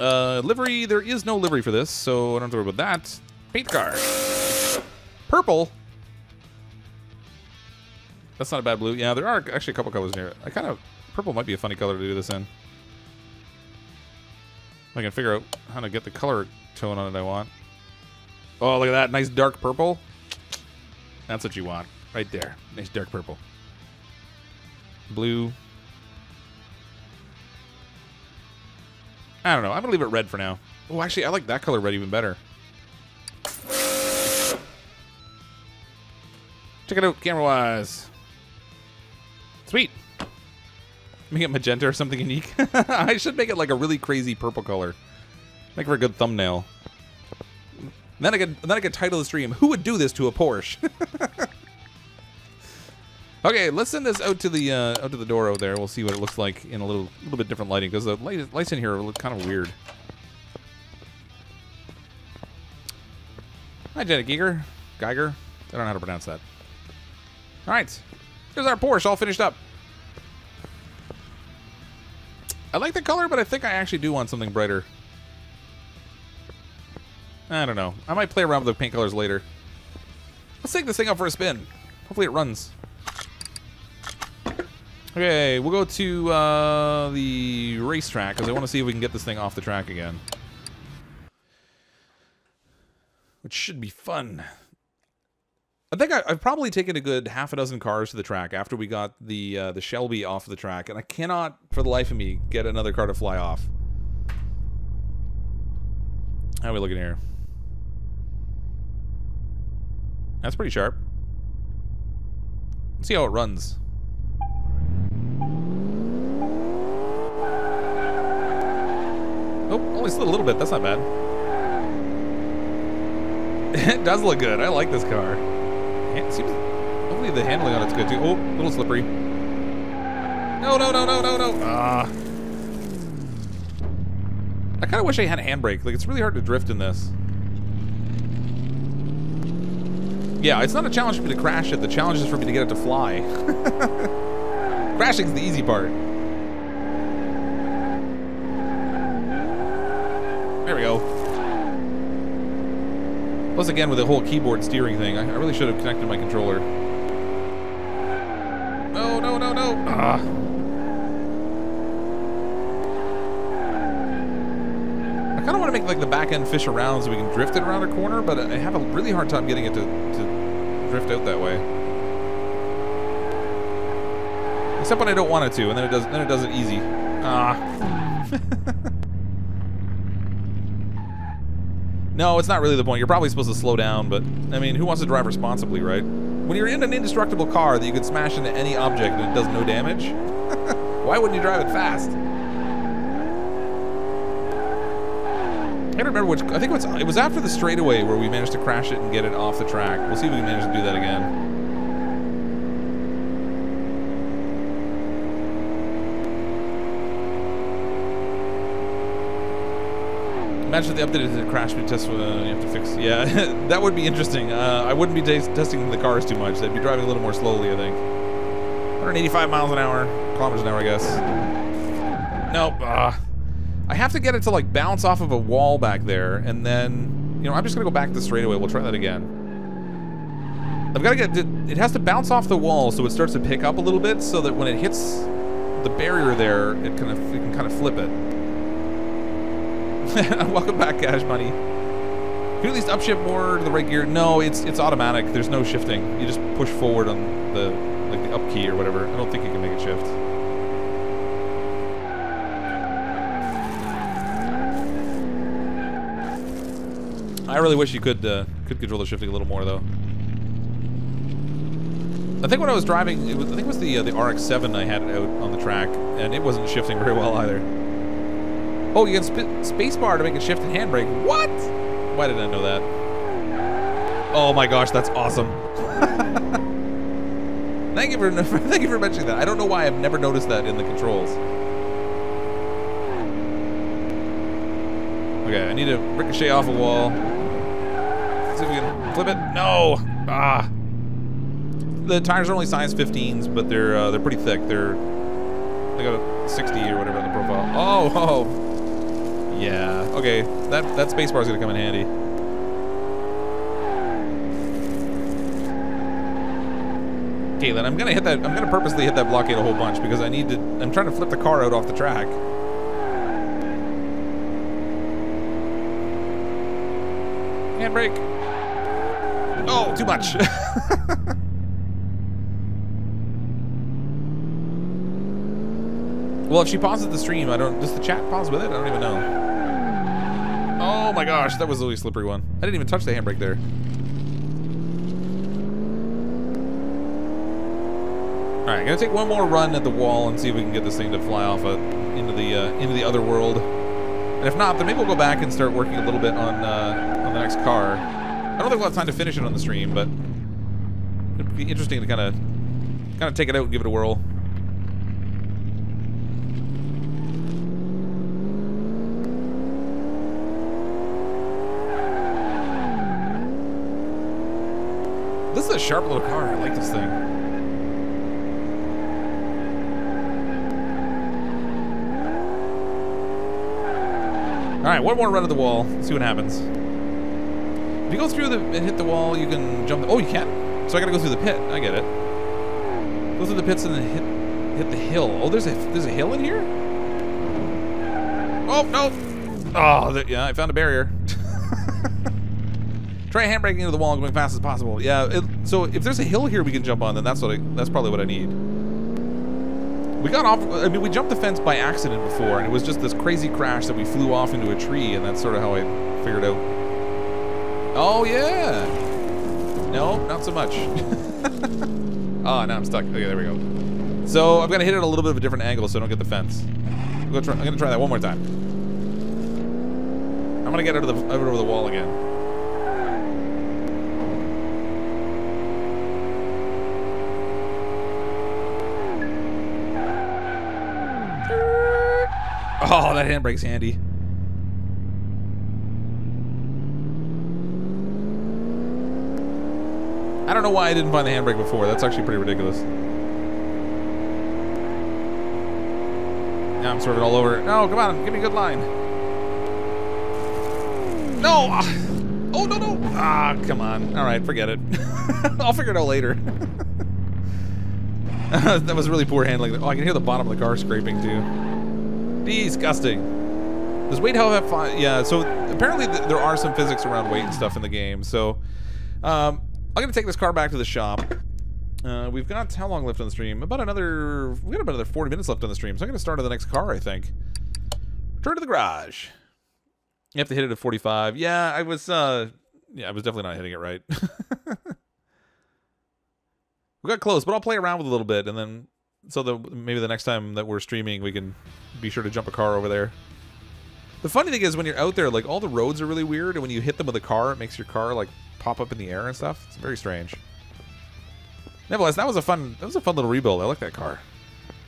Uh, livery, there is no livery for this, so I don't have to worry about that. Paint car. Purple. That's not a bad blue. Yeah, there are actually a couple colors in here. I kind of... Purple might be a funny color to do this in. I can figure out how to get the color tone on it I want. Oh, look at that. Nice dark purple. That's what you want. Right there. Nice dark purple. Blue. I don't know. I'm going to leave it red for now. Oh, actually, I like that color red even better. Check it out camera-wise. Sweet. Make it magenta or something unique. I should make it like a really crazy purple color. Make for a good thumbnail. And then I could and then I could title the stream, "Who would do this to a Porsche?" Okay, let's send this out to the uh, out to the door over there. We'll see what it looks like in a little little bit different lighting because the light, lights in here look kind of weird. Hi, Janet Geiger. Geiger. I don't know how to pronounce that. All right, here's our Porsche all finished up. I like the color, but I think I actually do want something brighter. I don't know. I might play around with the paint colors later. Let's take this thing out for a spin. Hopefully it runs. Okay, we'll go to uh, the racetrack, because I want to see if we can get this thing off the track again. Which should be fun. I think I, I've probably taken a good half a dozen cars to the track after we got the uh, the Shelby off the track, and I cannot, for the life of me, get another car to fly off. How are we looking here? That's pretty sharp. Let's see how it runs. Oh, only slid a little bit. That's not bad. It does look good. I like this car. It seems, hopefully the handling on it's good too. Oh, a little slippery. No, no, no, no, no, no. Ah. I kind of wish I had a handbrake. Like, it's really hard to drift in this. Yeah, it's not a challenge for me to crash it. The challenge is for me to get it to fly. Crashing's the easy part. There we go. Plus, again, with the whole keyboard steering thing, I, I really should have connected my controller. Ah. I kind of want to make like the back end fish around so we can drift it around a corner, but I have a really hard time getting it to, to drift out that way. Except when I don't want it to, and then it does. Then it does it easy. Ah. No, it's not really the point. You're probably supposed to slow down, but I mean, who wants to drive responsibly, right? When you're in an indestructible car that you can smash into any object and it does no damage, why wouldn't you drive it fast? I don't remember which. I think it was, it was after the straightaway where we managed to crash it and get it off the track. We'll see if we can manage to do that again. Imagine if they updated the crash test. Uh, you have to fix. Yeah, that would be interesting. Uh, I wouldn't be testing the cars too much. They'd be driving a little more slowly, I think. one eighty-five miles an hour, kilometers an hour, I guess. Nope. Uh, I have to get it to like bounce off of a wall back there, and then you know I'm just gonna go back to the straightaway. We'll try that again. I've got to get it. It has to bounce off the wall, so it starts to pick up a little bit, so that when it hits the barrier there, it kind of it can kind of flip it. Welcome back, Cash Money. Can you at least upshift more to the right gear? No, it's it's automatic. There's no shifting. You just push forward on the like the up key or whatever. I don't think you can make it shift. I really wish you could uh, could control the shifting a little more though. I think when I was driving, it was, I think it was the uh, the R X seven I had it out on the track, and it wasn't shifting very well either. Oh, you can sp spacebar to make a shift and handbrake. What? Why did I know that? Oh my gosh, that's awesome. Thank you for thank you for mentioning that. I don't know why I've never noticed that in the controls. Okay, I need to ricochet off a wall. Let's see if we can flip it. No. Ah. The tires are only size fifteens, but they're uh, they're pretty thick. They're they got a sixty or whatever on the profile. Oh. Oh. Yeah, okay, that, that space bar is going to come in handy. Caitlin, I'm going to hit that, I'm going to purposely hit that blockade a whole bunch because I need to, I'm trying to flip the car out off the track. Handbrake. Oh, too much. Well, if she pauses the stream, I don't, does the chat pause with it? I don't even know. Oh my gosh, that was a really slippery one. I didn't even touch the handbrake there. All right, I'm gonna take one more run at the wall and see if we can get this thing to fly off a, into the uh, into the other world. And if not, then maybe we'll go back and start working a little bit on uh, on the next car. I don't think we'll have time to finish it on the stream, but it'd be interesting to kind of kind of take it out and give it a whirl. This is a sharp little car. I like this thing. All right, one more run at the wall. Let's see what happens. If you go through the, and hit the wall, you can jump. The, oh, you can. So I gotta go through the pit. I get it. Go through the pits and then hit hit the hill. Oh, there's a there's a hill in here. Oh no. Oh the, yeah, I found a barrier. Try handbraking into the wall and going as fast as possible. Yeah, it, so if there's a hill here we can jump on, then that's what I, that's probably what I need. We got off, I mean, we jumped the fence by accident before, and it was just this crazy crash that we flew off into a tree, and that's sort of how I figured out. Oh, yeah. No, not so much. Oh, now I'm stuck. Okay, there we go. So I've got to hit it a little bit of a different angle so I don't get the fence. I'm going to try, I'm going to try that one more time. I'm going to get out of the, over the wall again. Oh, that handbrake's handy. I don't know why I didn't find the handbrake before. That's actually pretty ridiculous. Now I'm swerving all over. No, come on, give me a good line. No! Oh, no, no! Ah, come on. All right, forget it. I'll figure it out later. That was really poor handling. Oh, I can hear the bottom of the car scraping too. Disgusting. Does weight help have fun? Yeah, so apparently th there are some physics around weight and stuff in the game. So um, I'm gonna take this car back to the shop. Uh, we've got how long left on the stream? About another, we got about another forty minutes left on the stream. So I'm gonna start on the next car, I think. Turn to the garage. You have to hit it at forty-five. Yeah, I was, uh, yeah, I was definitely not hitting it right. We got close, but I'll play around with it a little bit, and then so that maybe the next time that we're streaming, we can be sure to jump a car over there. The funny thing is when you're out there, like all the roads are really weird, and when you hit them with a car, it makes your car like pop up in the air and stuff. It's very strange. Nevertheless, that was a fun, that was a fun little rebuild. I like that car.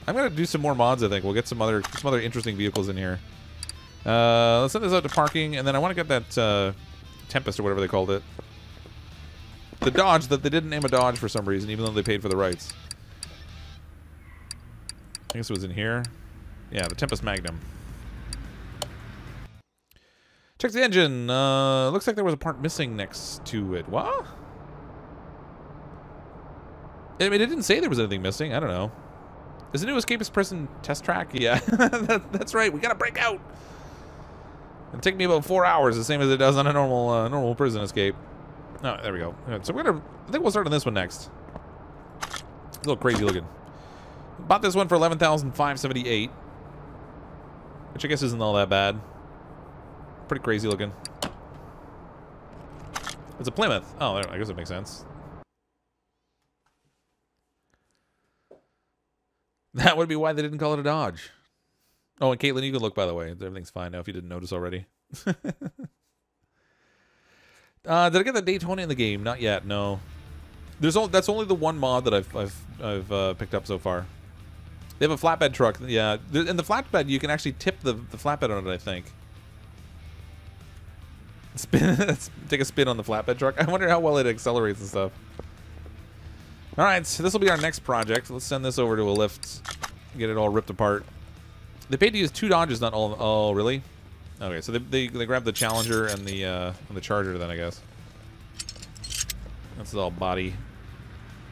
I'm gonna do some more mods. I think we'll get some other, some other interesting vehicles in here. Uh, let's send this out to parking, and then I want to get that uh, Tempest or whatever they called it. The Dodge that they didn't name a Dodge for some reason, even though they paid for the rights. I guess it was in here. Yeah, the Tempest Magnum. Check the engine. Uh, looks like there was a part missing next to it. What? I mean, it didn't say there was anything missing. I don't know. Is the new Escapist Prison test track? Yeah, that, that's right. We gotta break out. It'll take me about four hours, the same as it does on a normal uh, normal prison escape. Oh, there we go. Right, so we're gonna, I think we'll start on this one next. A little crazy looking. Bought this one for eleven thousand five hundred seventy-eight dollars, which I guess isn't all that bad. Pretty crazy looking. It's a Plymouth. Oh, I guess that makes sense. That would be why they didn't call it a Dodge. Oh, and Caitlin, you can look, by the way. Everything's fine now if you didn't notice already. Uh, did I get the Daytona in the game? Not yet. No, there's only, that's only the one mod that I've I've, I've uh, picked up so far. They have a flatbed truck. Yeah, in the flatbed you can actually tip the the flatbed on it. I think. Spin. Take a spin on the flatbed truck. I wonder how well it accelerates and stuff. All right, so this will be our next project. Let's send this over to a lift. Get it all ripped apart. They paid to use two Dodges, not all. Oh, really? Okay, so they, they, they grabbed the Challenger and the uh, and the Charger then, I guess. This is all body.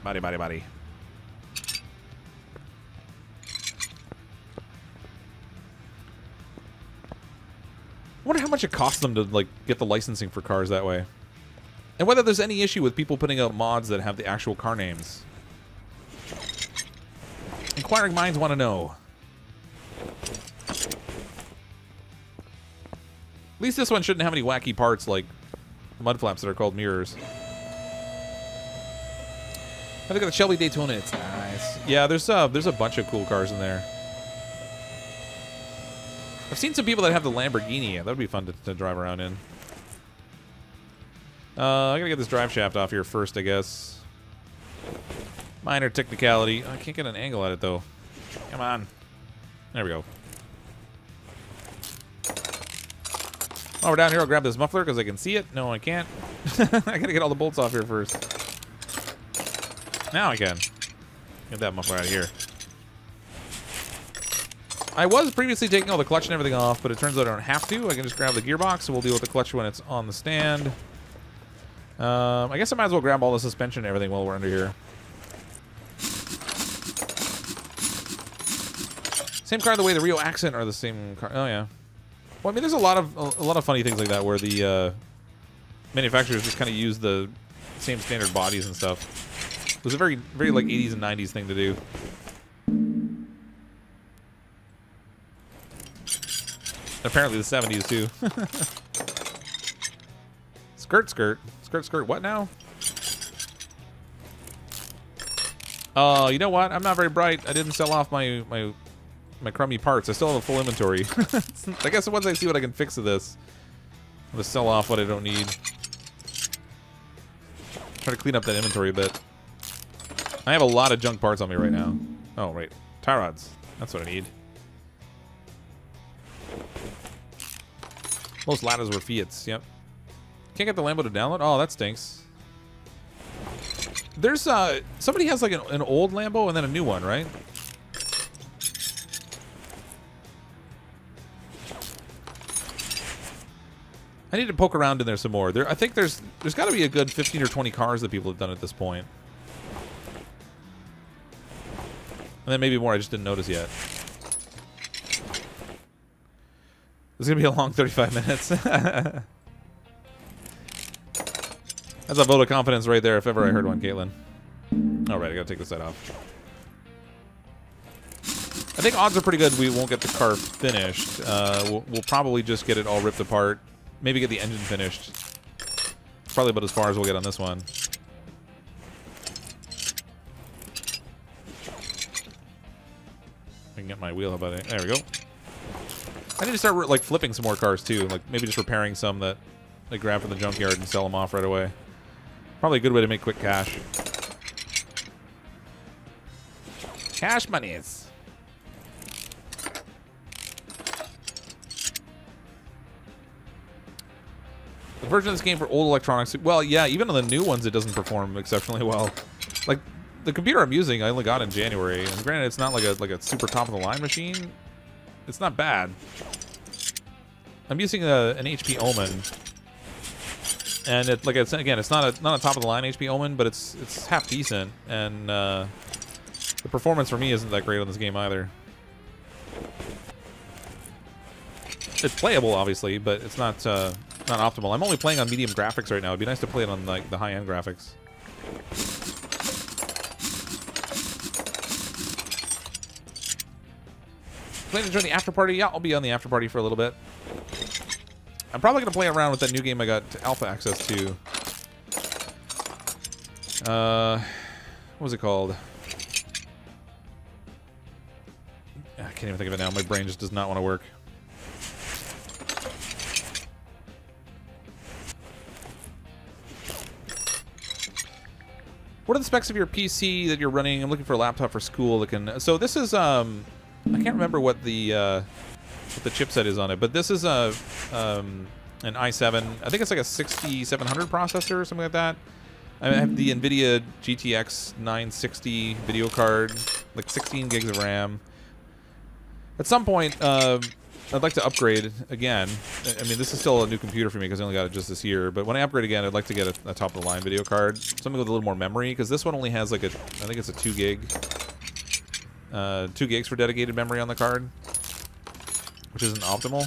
Body, body, body. I wonder how much it costs them to like get the licensing for cars that way. And whether there's any issue with people putting out mods that have the actual car names. Inquiring minds want to know. At least this one shouldn't have any wacky parts like mud flaps that are called mirrors. I think of the Shelby Daytona. It's nice. Yeah, there's uh, there's a bunch of cool cars in there. I've seen some people that have the Lamborghini. That would be fun to, to drive around in. Uh, I gotta get this drive shaft off here first, I guess. Minor technicality. I can't get an angle at it though. Come on. There we go. While we're down here, I'll grab this muffler because I can see it. No, I can't. I gotta get all the bolts off here first. Now I can. Get that muffler out of here. I was previously taking all the clutch and everything off, but it turns out I don't have to. I can just grab the gearbox, so we'll deal with the clutch when it's on the stand. Um, I guess I might as well grab all the suspension and everything while we're under here. Same car, the way the Rio Accent are the same car. Oh, yeah. Well, I mean, there's a lot of a lot of funny things like that where the uh, manufacturers just kind of use the same standard bodies and stuff. It was a very, very like eighties and nineties thing to do. Apparently the seventies too. Skirt, skirt, skirt, skirt. What now? Oh, uh, you know what? I'm not very bright. I didn't sell off my my. My crummy parts. I still have a full inventory. I guess once I see what I can fix of this, I'm gonna sell off what I don't need. Try to clean up that inventory a bit. I have a lot of junk parts on me right now. Oh, right. Tie rods. That's what I need. Most ladders were Fiats. Yep. Can't get the Lambo to download? Oh, that stinks. There's, uh... Somebody has, like, an, an old Lambo and then a new one, right? I need to poke around in there some more. There, I think there's there's got to be a good fifteen or twenty cars that people have done at this point. And then maybe more, I just didn't notice yet. This is gonna be a long thirty-five minutes. That's a vote of confidence right there, if ever I heard one, Caitlin. Alright, I gotta take this side off. I think odds are pretty good we won't get the car finished. Uh, we'll, we'll probably just get it all ripped apart. Maybe get the engine finished. Probably about as far as we'll get on this one. I can get my wheel, how about it? There we go. I need to start like flipping some more cars too, like maybe just repairing some that I grab from the junkyard and sell them off right away. Probably a good way to make quick cash. Cash monies. The version of this game for old electronics, well, yeah, even on the new ones, it doesn't perform exceptionally well. Like the computer I'm using, I only got in January, and granted, it's not like a like a super top of the line machine. It's not bad. I'm using a, an H P Omen, and it, like I said again, it's not a not a top of the line H P Omen, but it's it's half decent, and uh, the performance for me isn't that great on this game either. It's playable, obviously, but it's not uh, not optimal. I'm only playing on medium graphics right now. It'd be nice to play it on like the high-end graphics. Planning to join the after party? Yeah, I'll be on the after party for a little bit. I'm probably gonna play around with that new game I got alpha access to. Uh, what was it called? I can't even think of it now. My brain just does not want to work. What are the specs of your P C that you're running? I'm looking for a laptop for school that can. So this is um. I can't remember what the uh, what the chipset is on it, but this is a um, an i seven. I think it's like a sixty-seven hundred processor or something like that. I have the NVIDIA G T X nine sixty video card, like sixteen gigs of RAM. At some point, uh, I'd like to upgrade again. I mean, this is still a new computer for me because I only got it just this year. But when I upgrade again, I'd like to get a, a top-of-the-line video card, something with a little more memory, because this one only has like a, I think it's a two gig. Uh, two gigs for dedicated memory on the card, which isn't optimal,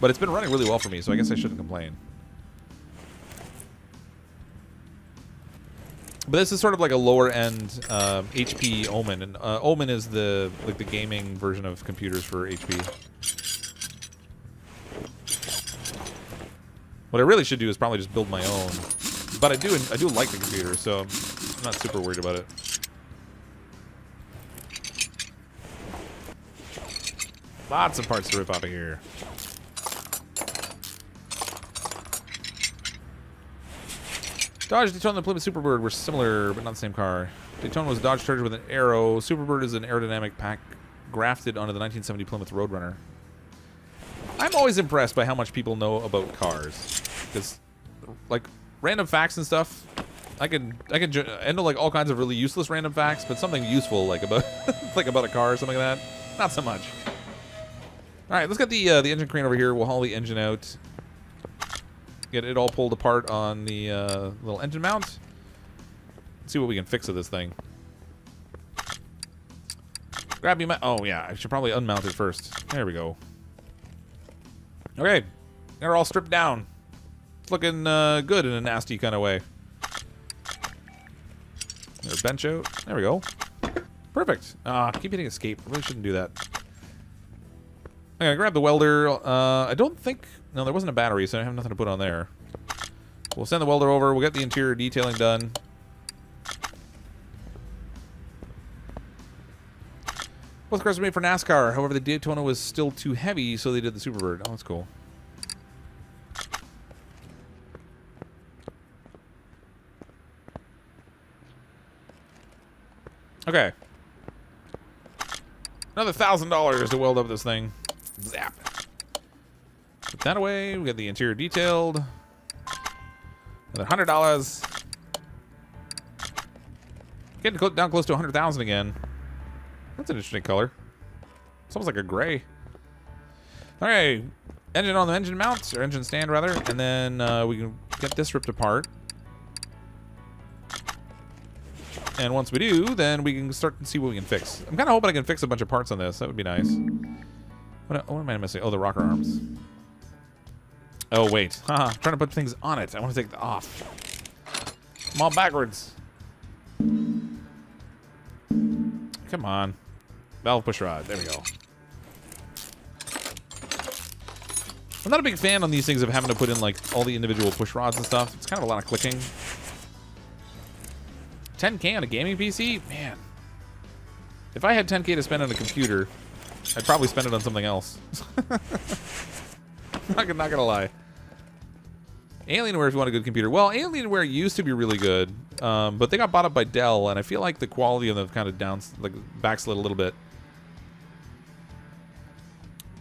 but it's been running really well for me, so I guess I shouldn't complain. But this is sort of like a lower end uh, H P Omen, and uh, Omen is the like the gaming version of computers for H P. What I really should do is probably just build my own, but I do I do like the computer, so I'm not super worried about it. Lots of parts to rip out of here. Dodge Daytona and Plymouth Superbird were similar, but not the same car. Daytona was a Dodge Charger with an arrow. Superbird is an aerodynamic pack grafted onto the nineteen seventy Plymouth Roadrunner. I'm always impressed by how much people know about cars, because, like, random facts and stuff. I could I could handle like all kinds of really useless random facts, but something useful like about like about a car or something like that. Not so much. All right, let's get the uh, the engine crane over here. We'll haul the engine out, get it all pulled apart on the uh, little engine mount. Let's see what we can fix of this thing. Grab your mount. Oh yeah, I should probably unmount it first. There we go. Okay, they're all stripped down. It's looking uh, good in a nasty kind of way. Their bench out. There we go. Perfect. Ah, keep hitting escape. I really shouldn't do that. I'm gonna grab the welder. Uh, I don't think... No, there wasn't a battery, so I have nothing to put on there. We'll send the welder over. We'll get the interior detailing done. Both cars were made for NASCAR. However, the Daytona was still too heavy, so they did the Superbird. Oh, that's cool. Okay. Another one thousand dollars to weld up this thing. Zap. Put that away. We got the interior detailed. Another one hundred dollars. Getting down close to one hundred thousand dollars again. That's an interesting color. It's almost like a gray. All right. Engine on the engine mount, or engine stand, rather. And then uh, we can get this ripped apart. And once we do, then we can start to see what we can fix. I'm kind of hoping I can fix a bunch of parts on this. That would be nice. What, what am I missing? Oh, the rocker arms. Oh, wait. Haha. Trying to put things on it. I want to take it off. I'm all backwards. Come on. Valve push rod. There we go. I'm not a big fan on these things of having to put in, like, all the individual push rods and stuff. It's kind of a lot of clicking. ten K on a gaming P C? Man. If I had ten K to spend on a computer, I'd probably spend it on something else. I'm not going to lie. Alienware, if you want a good computer. Well, Alienware used to be really good, um, but they got bought up by Dell, and I feel like the quality of them kind of down, like, backslid a little bit.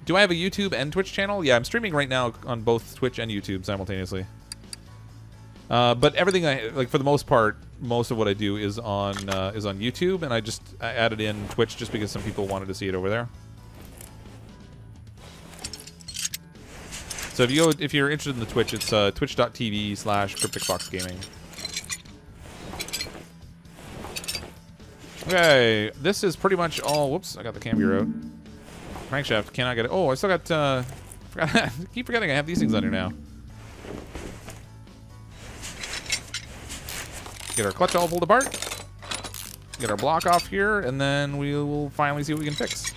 Do I have a YouTube and Twitch channel? Yeah, I'm streaming right now on both Twitch and YouTube simultaneously. Uh, but everything I like, for the most part, most of what I do is on uh, is on YouTube, and I just I added in Twitch just because some people wanted to see it over there. So if you go, if you're interested in the Twitch, it's uh, twitch dot T V slash Cryptic Fox Gaming. Okay, this is pretty much all. Whoops, I got the cam gear out. Crankshaft, cannot get it. Oh, I still got. Uh, I keep forgetting I have these things under now. Get our clutch all pulled apart. Get our block off here, and then we will finally see what we can fix.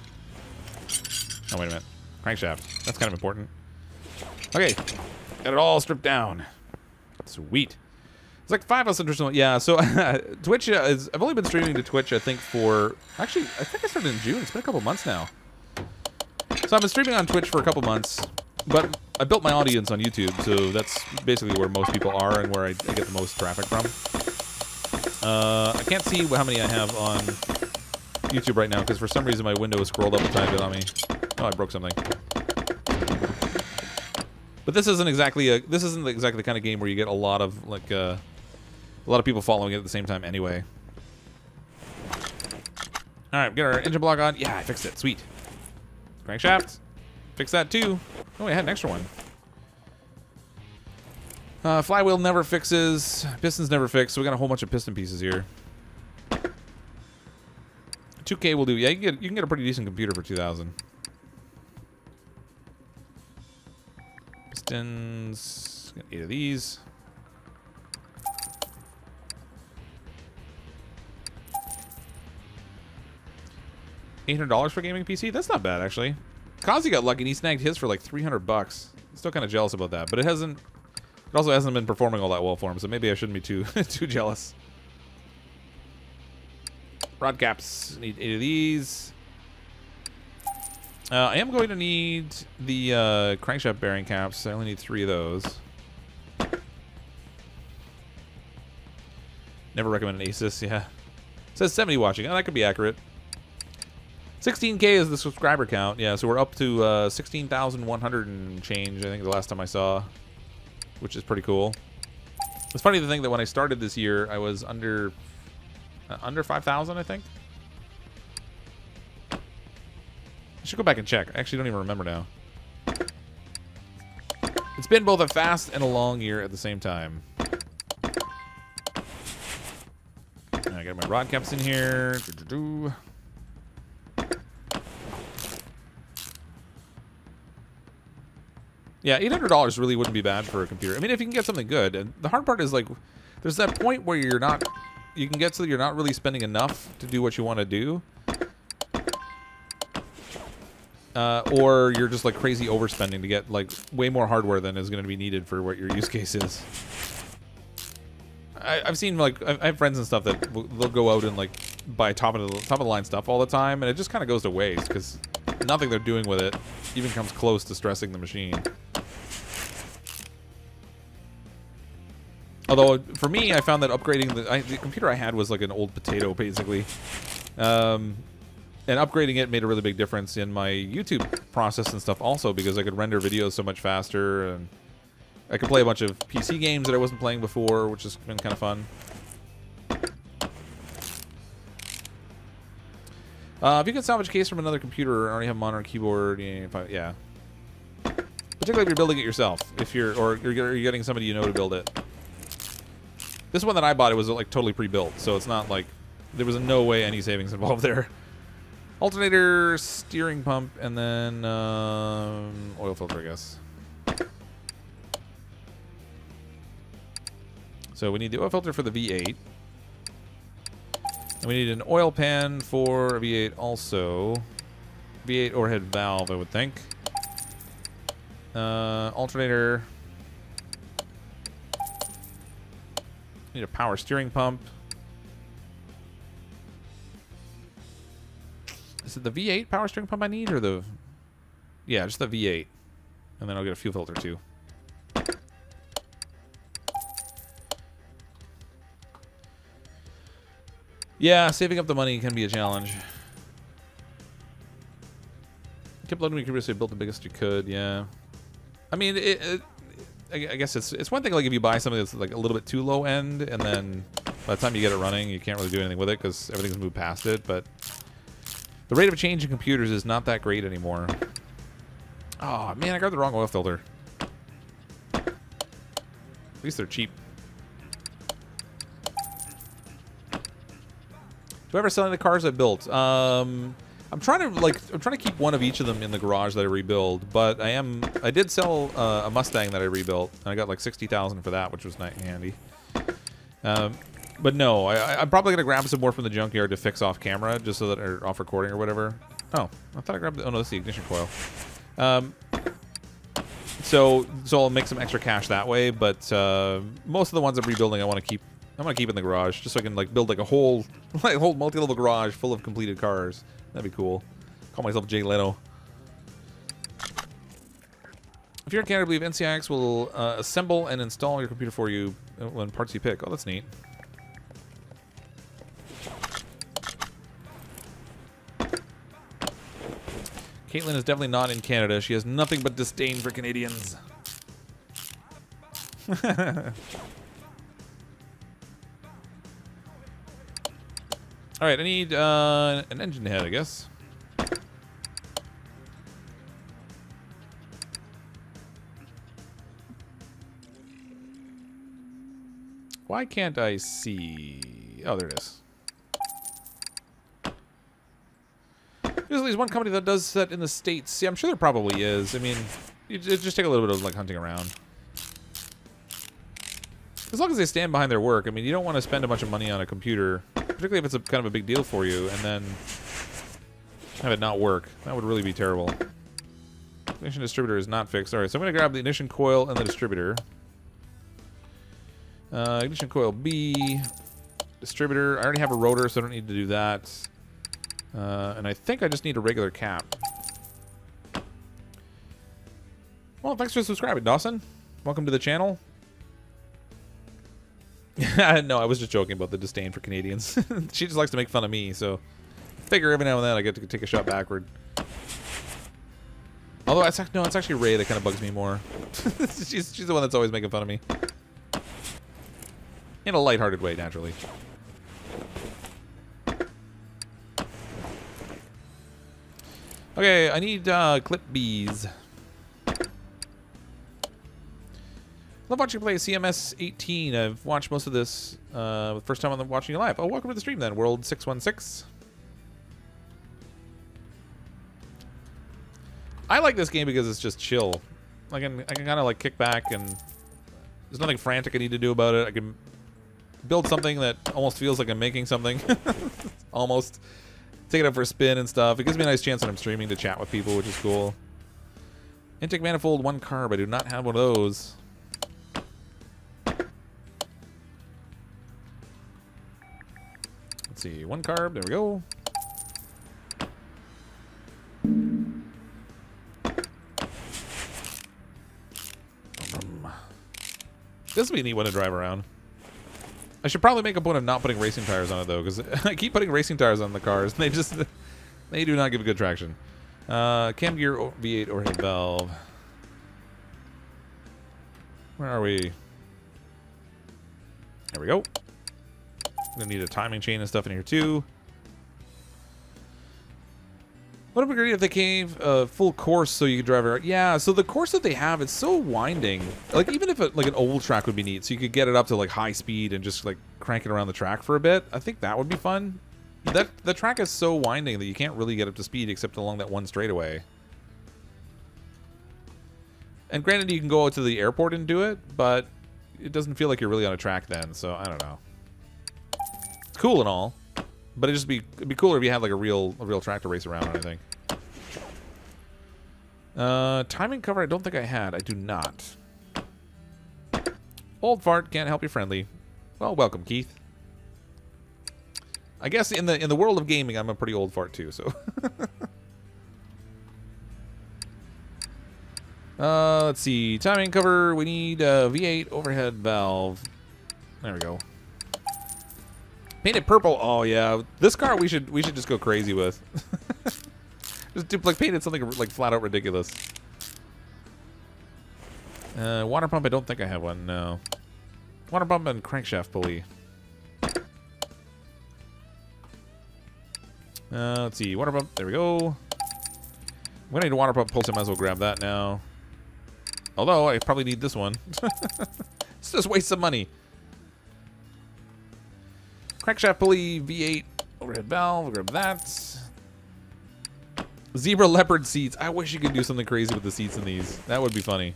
Oh, wait a minute. Crankshaft. That's kind of important. Okay. Got it all stripped down. Sweet. It's like five of us interested. Yeah, so Twitch is... I've only been streaming to Twitch, I think, for... Actually, I think I started in June. It's been a couple months now. So I've been streaming on Twitch for a couple months, but I built my audience on YouTube, so that's basically where most people are and where I, I get the most traffic from. Uh, I can't see how many I have on YouTube right now because for some reason my window is scrolled up a tiny bit on me. Oh, I broke something. But this isn't exactly a this isn't exactly the kind of game where you get a lot of like uh, a lot of people following it at the same time anyway. All right, get our engine block on. Yeah, I fixed it. Sweet. Crankshaft, fix that too. Oh, I had an extra one. Uh, flywheel never fixes. Pistons never fix. So we got a whole bunch of piston pieces here. two K will do. Yeah, you can get you can get a pretty decent computer for two thousand. Pistons. Got eight of these. eight hundred dollars for a gaming P C. That's not bad actually. Kazi got lucky and he snagged his for like three hundred bucks. Still kind of jealous about that, but it hasn't. It also hasn't been performing all that well for him, so maybe I shouldn't be too too jealous. Rod caps. Need eight of these. Uh, I am going to need the uh, crankshaft bearing caps. I only need three of those. Never recommend an Asus, yeah. It says seventy watching. Oh, that could be accurate. sixteen K is the subscriber count. Yeah, so we're up to uh, sixteen thousand one hundred and change, I think, the last time I saw. Which is pretty cool. It's funny to think that when I started this year, I was under uh, under five thousand, I think. I should go back and check. I actually don't even remember now. It's been both a fast and a long year at the same time. And I got my rod caps in here. Doo-doo-doo. Yeah, eight hundred dollars really wouldn't be bad for a computer. I mean, if you can get something good. And the hard part is, like, there's that point where you're not... You can get so that you're not really spending enough to do what you want to do. Uh, or you're just, like, crazy overspending to get, like, way more hardware than is going to be needed for what your use case is. I, I've seen, like, I have friends and stuff that they'll go out and, like, buy top-of-the-line stuff all the time. And it just kind of goes to waste because nothing they're doing with it even comes close to stressing the machine. Although, for me, I found that upgrading the, I, the computer I had was like an old potato, basically. Um, and upgrading it made a really big difference in my YouTube process and stuff also, because I could render videos so much faster, and I could play a bunch of P C games that I wasn't playing before, which has been kind of fun. Uh, if you can salvage a case from another computer, already have a monitor, keyboard, yeah. Particularly if you're building it yourself, if you're or you're getting somebody you know to build it. This one that I bought, it was like totally pre-built, so it's not like there was no way any savings involved there. Alternator, steering pump, and then um, oil filter, I guess. So we need the oil filter for the V eight. And we need an oil pan for a V eight also. V eight overhead valve, I would think. Uh, alternator. Need a power steering pump. Is it the V eight power steering pump I need, or the... Yeah, just the V eight. And then I'll get a fuel filter, too. Yeah, saving up the money can be a challenge. Kept loading me computers, so you built the biggest you could, yeah. I mean, it, it, I guess it's it's one thing, like, if you buy something that's, like, a little bit too low end, and then by the time you get it running, you can't really do anything with it because everything's moved past it, but... The rate of change in computers is not that great anymore. Oh, man, I grabbed the wrong oil filter. At least they're cheap. Do I ever sell any of the cars I built? Um, I'm trying to like I'm trying to keep one of each of them in the garage that I rebuild, but I am I did sell uh, a Mustang that I rebuilt, and I got like sixty thousand for that, which was nice and handy. Um, But no, I, I'm probably going to grab some more from the junkyard to fix off camera, just so that, or off recording or whatever. Oh, I thought I grabbed the, oh no, that's the ignition coil. Um, so, so I'll make some extra cash that way, but uh, most of the ones I'm rebuilding I want to keep, I want to keep in the garage, just so I can like build like a whole, like a whole multi-level garage full of completed cars. That'd be cool. Call myself Jay Leno. If you're in Canada, I believe N C I X will uh, assemble and install your computer for you when parts you pick. Oh, that's neat. Caitlin is definitely not in Canada. She has nothing but disdain for Canadians. All right, I need uh, an engine head, I guess. Why can't I see? Oh, there it is. There's at least one company that does that in the States. Yeah, I'm sure there probably is. I mean, it, it just take a little bit of like hunting around. As long as they stand behind their work. I mean, you don't want to spend a bunch of money on a computer, particularly if it's a, kind of a big deal for you, and then have it not work. That would really be terrible. Ignition distributor is not fixed. All right, so I'm going to grab the ignition coil and the distributor. Uh, ignition coil B, distributor. I already have a rotor, so I don't need to do that. Uh, and I think I just need a regular cap. Well, thanks for subscribing, Dawson. Welcome to the channel. No, I was just joking about the disdain for Canadians. She just likes to make fun of me, so... Figure every now and then I get to take a shot backward. Although, it's, no, it's actually Ray that kind of bugs me more. she's, she's the one that's always making fun of me. In a lighthearted way, naturally. Okay, I need uh, clip bees. Love watching you play C M S eighteen. I've watched most of this uh, the first time I'm watching you live. Oh, welcome to the stream then, World six one six. I like this game because it's just chill. I can, I can kind of like kick back and there's nothing frantic I need to do about it. I can build something that almost feels like I'm making something. Almost. Take it up for a spin and stuff. It gives me a nice chance when I'm streaming to chat with people, which is cool. Intake manifold, one carb. I do not have one of those. Let's see, one carb. There we go. This would be a neat one to drive around. I should probably make a point of not putting racing tires on it, though, because I keep putting racing tires on the cars, and they just... They do not give good traction. Uh, cam gear V eight overhead valve. Where are we? There we go. I'm going to need a timing chain and stuff in here, too. What if we agreed if they gave a full course so you could drive it? Yeah, so the course that they have, it's so winding. Like, even if it, like an oval track would be neat, so you could get it up to like high speed and just like cranking around the track for a bit. I think that would be fun. That the track is so winding that you can't really get up to speed except along that one straightaway. And granted, you can go out to the airport and do it, but it doesn't feel like you're really on a track then. So I don't know. It's cool and all, but it'd just be it'd be cooler if you had like a real a real track to race around or anything. Uh, timing cover, I don't think I had. I do not. Old fart, can't help you friendly. Well, welcome, Keith. I guess in the in the world of gaming, I'm a pretty old fart too. So, uh, let's see. Timing cover, we need a V eight overhead valve. There we go. Paint it purple. Oh yeah, this car we should we should just go crazy with. Just duplicate painted something like flat out ridiculous. Uh, water pump, I don't think I have one, no. Water pump and crankshaft pulley. Uh, let's see, water pump, there we go. When I need a water pump pulse, I might as well grab that now. Although, I probably need this one. It's just waste some money. Crankshaft pulley, V eight, overhead valve, grab that. Zebra leopard seats. I wish you could do something crazy with the seats in these. That would be funny.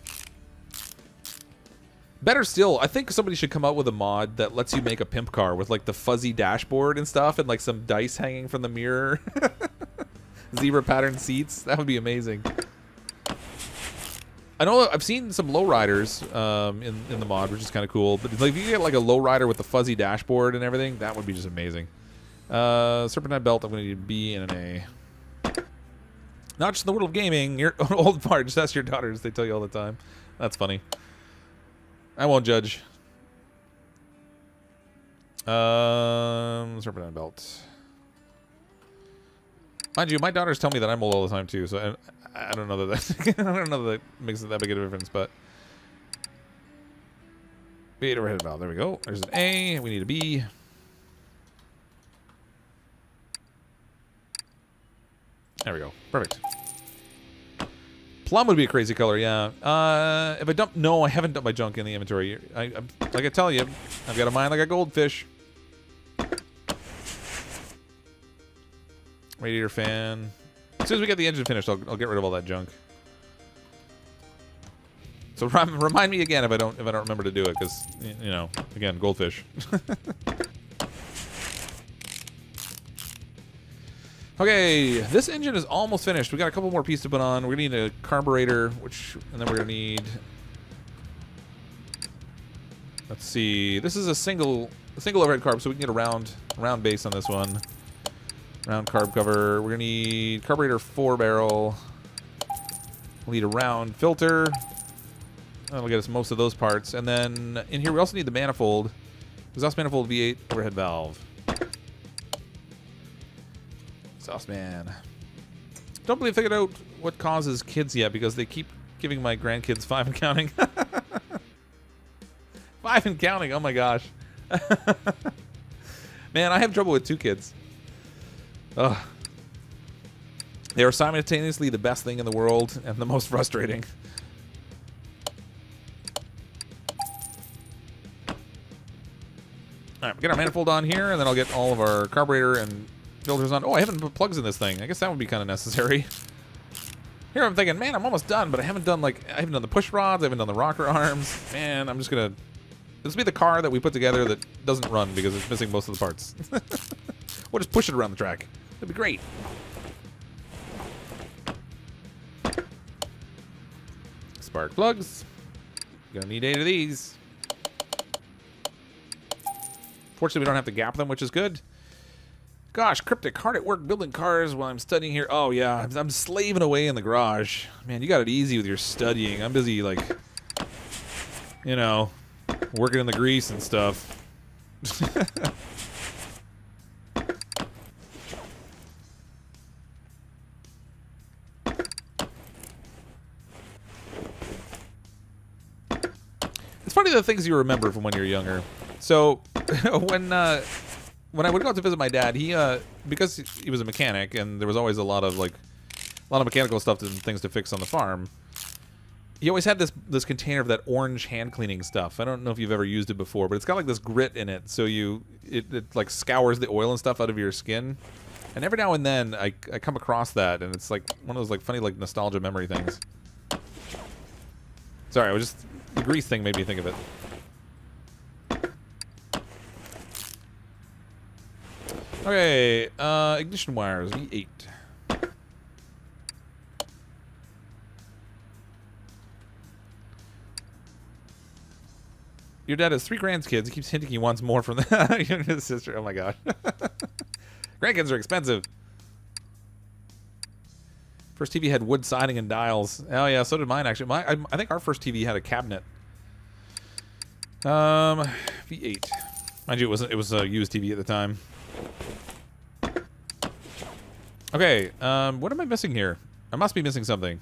Better still, I think somebody should come up with a mod that lets you make a pimp car with like the fuzzy dashboard and stuff and like some dice hanging from the mirror. Zebra pattern seats. That would be amazing. I know I've seen some lowriders um, in, in the mod, which is kind of cool. But like, if you get like a lowrider with a fuzzy dashboard and everything, that would be just amazing. Uh, Serpentine belt, I'm going to need a B and an A. Not just in the world of gaming, your old parts, that's your daughters, they tell you all the time. That's funny. I won't judge. Um, Serpentine belt. Mind you, my daughters tell me that I'm old all the time too, so I, I don't know that that, I don't know that, that makes it that big a difference, but... B eight overhead valve, there we go. There's an A, we need a B. There we go. Perfect. Plum would be a crazy color, yeah. Uh, if I dump... No, I haven't dumped my junk in the inventory. I, I, like I tell you, I've got a mind like a goldfish. Radiator fan. As soon as we get the engine finished, I'll, I'll get rid of all that junk. So remind me again if I don't if I don't remember to do it, because, you know, again, goldfish. Okay, this engine is almost finished. We got a couple more pieces to put on. We're gonna need a carburetor, which, and then we're gonna need. Let's see. This is a single, a single overhead carb, so we can get a round, round base on this one. Round carb cover. We're gonna need carburetor four barrel. We'll need a round filter. That'll get us most of those parts, and then in here we also need the manifold, exhaust manifold, V eight, overhead valve. Sauce man. Don't believe I figured out what causes kids yet because they keep giving my grandkids five and counting. Five and counting, oh my gosh. Man, I have trouble with two kids. Ugh. They are simultaneously the best thing in the world and the most frustrating. Alright, we get our manifold on here and then I'll get all of our carburetor and filters on. Oh, I haven't put plugs in this thing. I guess that would be kind of necessary. Here I'm thinking, man, I'm almost done, but I haven't done like I haven't done the push rods, I haven't done the rocker arms. Man, I'm just gonna this will be the car that we put together that doesn't run because it's missing most of the parts. We'll just push it around the track. That'd be great. Spark plugs. Gonna need eight of these. Fortunately, we don't have to gap them, which is good. Gosh, Cryptic, hard at work building cars while I'm studying here. Oh, yeah, I'm, I'm slaving away in the garage. Man, you got it easy with your studying. I'm busy, like, you know, working in the grease and stuff. It's funny the things you remember from when you're younger. So, when, uh... when I would go out to visit my dad, he uh, because he was a mechanic and there was always a lot of like, a lot of mechanical stuff and things to fix on the farm. you always have this this container of that orange hand cleaning stuff. I don't know if you've ever used it before, but it's got like this grit in it, so you it, it like scours the oil and stuff out of your skin. And every now and then I I come across that, and it's like one of those like funny like nostalgia memory things. Sorry, I was just the grease thing made me think of it. Okay, uh, ignition wires, V eight. Your dad has three grandkids. He keeps hinting he wants more from that. Your sister. Oh my gosh. Grandkids are expensive. First T V had wood siding and dials. Oh yeah, so did mine actually. My, I, I think our first T V had a cabinet. Um, V eight. Mind you, it wasn't. It was a used T V at the time. Okay, um, what am I missing here? I must be missing something.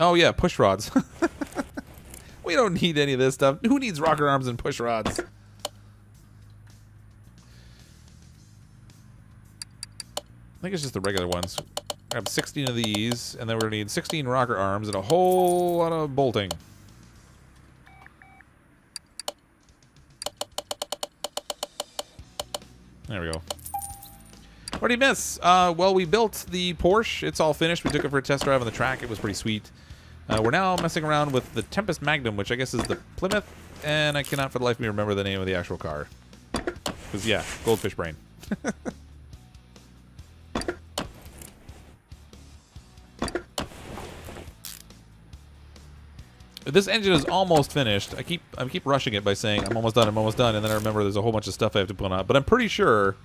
Oh yeah, push rods. We don't need any of this stuff. Who needs rocker arms and push rods? I think it's just the regular ones. I have sixteen of these, and then we're gonna need sixteen rocker arms and a whole lot of bolting. There we go. What did you miss? Uh, well, we built the Porsche. It's all finished. We took it for a test drive on the track. It was pretty sweet. Uh, we're now messing around with the Tempest Magnum, which I guess is the Plymouth, and I cannot for the life of me remember the name of the actual car. Because, yeah, goldfish brain. This engine is almost finished. I keep I keep rushing it by saying I'm almost done, I'm almost done, and then I remember there's a whole bunch of stuff I have to put on. But I'm pretty sure,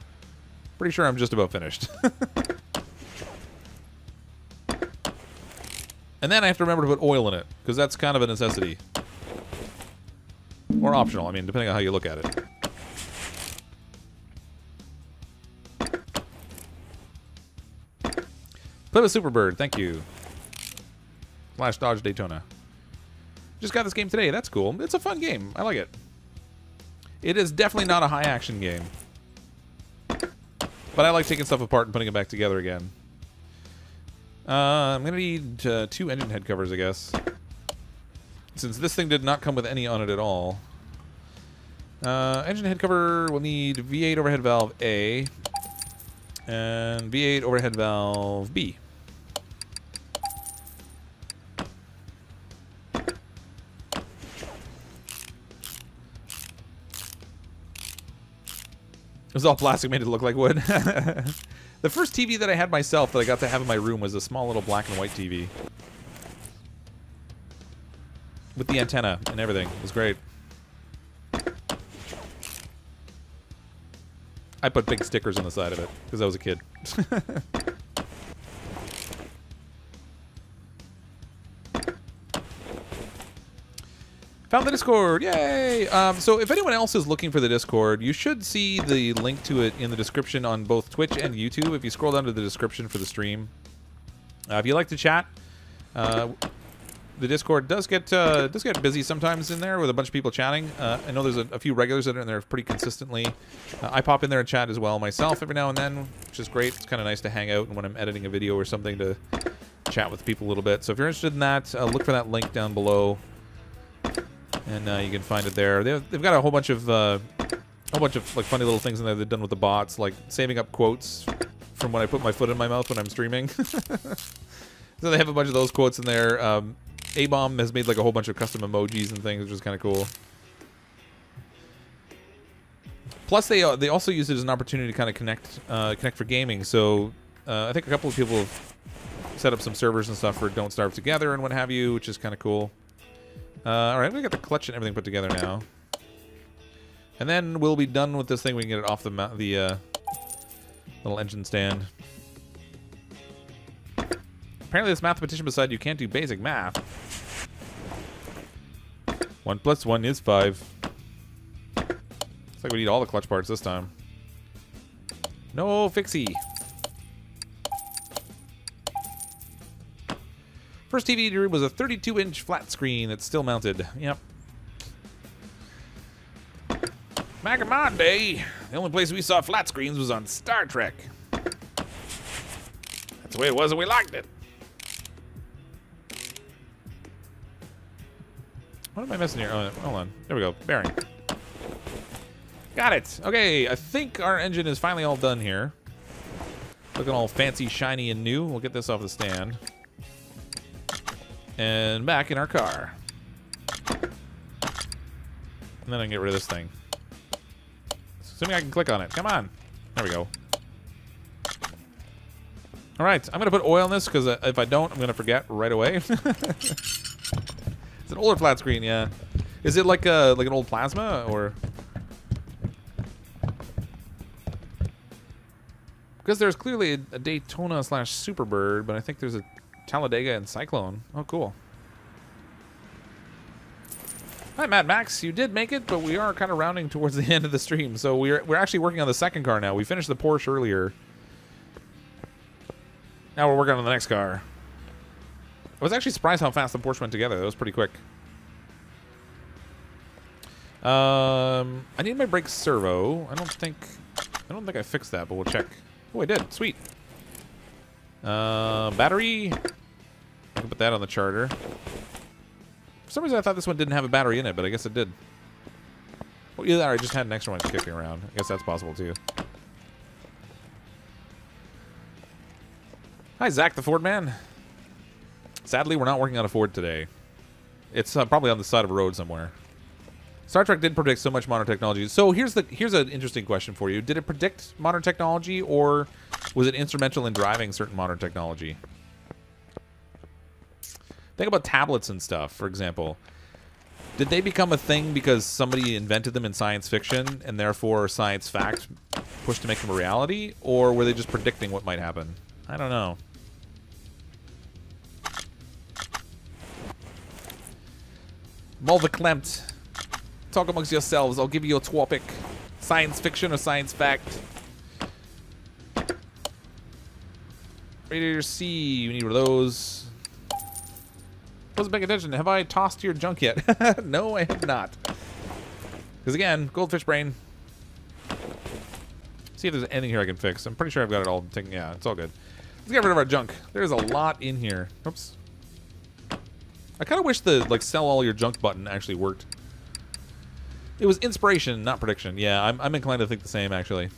pretty sure I'm just about finished. And then I have to remember to put oil in it, because that's kind of a necessity. Or optional, I mean, depending on how you look at it. Plymouth Superbird, thank you. Slash Dodge Daytona. Just got this game today. That's cool. It's a fun game. I like it. It is definitely not a high action game, but I like taking stuff apart and putting it back together again. Uh, I'm gonna need uh, two engine head covers, I guess, since this thing did not come with any on it at all. Uh, engine head cover will need V eight overhead valve A and V eight overhead valve B. It was all plastic, made it look like wood. The first T V that I had myself that I got to have in my room was a small little black and white T V. With the antenna and everything. It was great. I put big stickers on the side of it because I was a kid. Found the Discord, yay! Um, so if anyone else is looking for the Discord, you should see the link to it in the description on both Twitch and YouTube. If you scroll down to the description for the stream, uh, if you like to chat, uh, the Discord does get uh, does get busy sometimes in there with a bunch of people chatting. Uh, I know there's a, a few regulars that are in there pretty consistently. Uh, I pop in there and chat as well myself every now and then, which is great. It's kind of nice to hang out and when I'm editing a video or something to chat with people a little bit. So if you're interested in that, uh, look for that link down below. And uh, you can find it there. They've, they've got a whole bunch of uh, whole bunch of like funny little things in there they've done with the bots, like saving up quotes from when I put my foot in my mouth when I'm streaming. So they have a bunch of those quotes in there. Um, A-Bomb has made like a whole bunch of custom emojis and things, which is kind of cool. Plus, they uh, they also use it as an opportunity to kind of connect uh, connect for gaming. So uh, I think a couple of people have set up some servers and stuff for Don't Starve Together and what have you, which is kind of cool. Uh, Alright, we got the clutch and everything put together now. And then we'll be done with this thing. We can get it off the, the uh, little engine stand. Apparently this mathematician beside you can't do basic math. One plus one is five. Looks like we need all the clutch parts this time. No fixie. First T V in your room was a thirty-two inch flat screen that's still mounted. Yep. Back in my day, the only place we saw flat screens was on Star Trek. That's the way it was and we liked it. What am I missing here? Oh, hold on. There we go. Bearing. Got it. Okay, I think our engine is finally all done here. Looking all fancy, shiny, and new. We'll get this off the stand. And back in our car. And then I can get rid of this thing. Assuming I can click on it. Come on. There we go. All right, I'm going to put oil in this because if I don't, I'm going to forget right away. It's an older flat screen, yeah. Is it like a like an old plasma or... Because there's clearly a, a Daytona slash Superbird, but I think there's a Talladega and Cyclone. Oh, cool. Hi, Mad Max. You did make it, but we are kind of rounding towards the end of the stream, so we're we're actually working on the second car now. We finished the Porsche earlier. Now we're working on the next car. I was actually surprised how fast the Porsche went together. That was pretty quick. Um, I need my brake servo. I don't think I don't think I fixed that, but we'll check. Oh, I did. Sweet. Uh, battery. I can put that on the charger. For some reason, I thought this one didn't have a battery in it, but I guess it did. Well, either that or I just had an extra one kicking around. I guess that's possible, too. Hi, Zach, the Ford man. Sadly, we're not working on a Ford today. It's uh, probably on the side of a road somewhere. Star Trek did predict so much modern technology. So here's the here's an interesting question for you. Did it predict modern technology, or was it instrumental in driving certain modern technology? Think about tablets and stuff, for example. Did they become a thing because somebody invented them in science fiction, and therefore science fact pushed to make them a reality, or were they just predicting what might happen? I don't know. Mulverklempt. Talk amongst yourselves. I'll give you a topic. Science fiction or science fact? Radiator C. You need one of those. Wasn't paying attention. Have I tossed your junk yet? No, I have not. Because again, goldfish brain. See if there's anything here I can fix. I'm pretty sure I've got it all taken. Yeah, it's all good. Let's get rid of our junk. There's a lot in here. Oops. I kind of wish the like sell all your junk button actually worked. It was inspiration, not prediction. Yeah, I'm, I'm inclined to think the same, actually.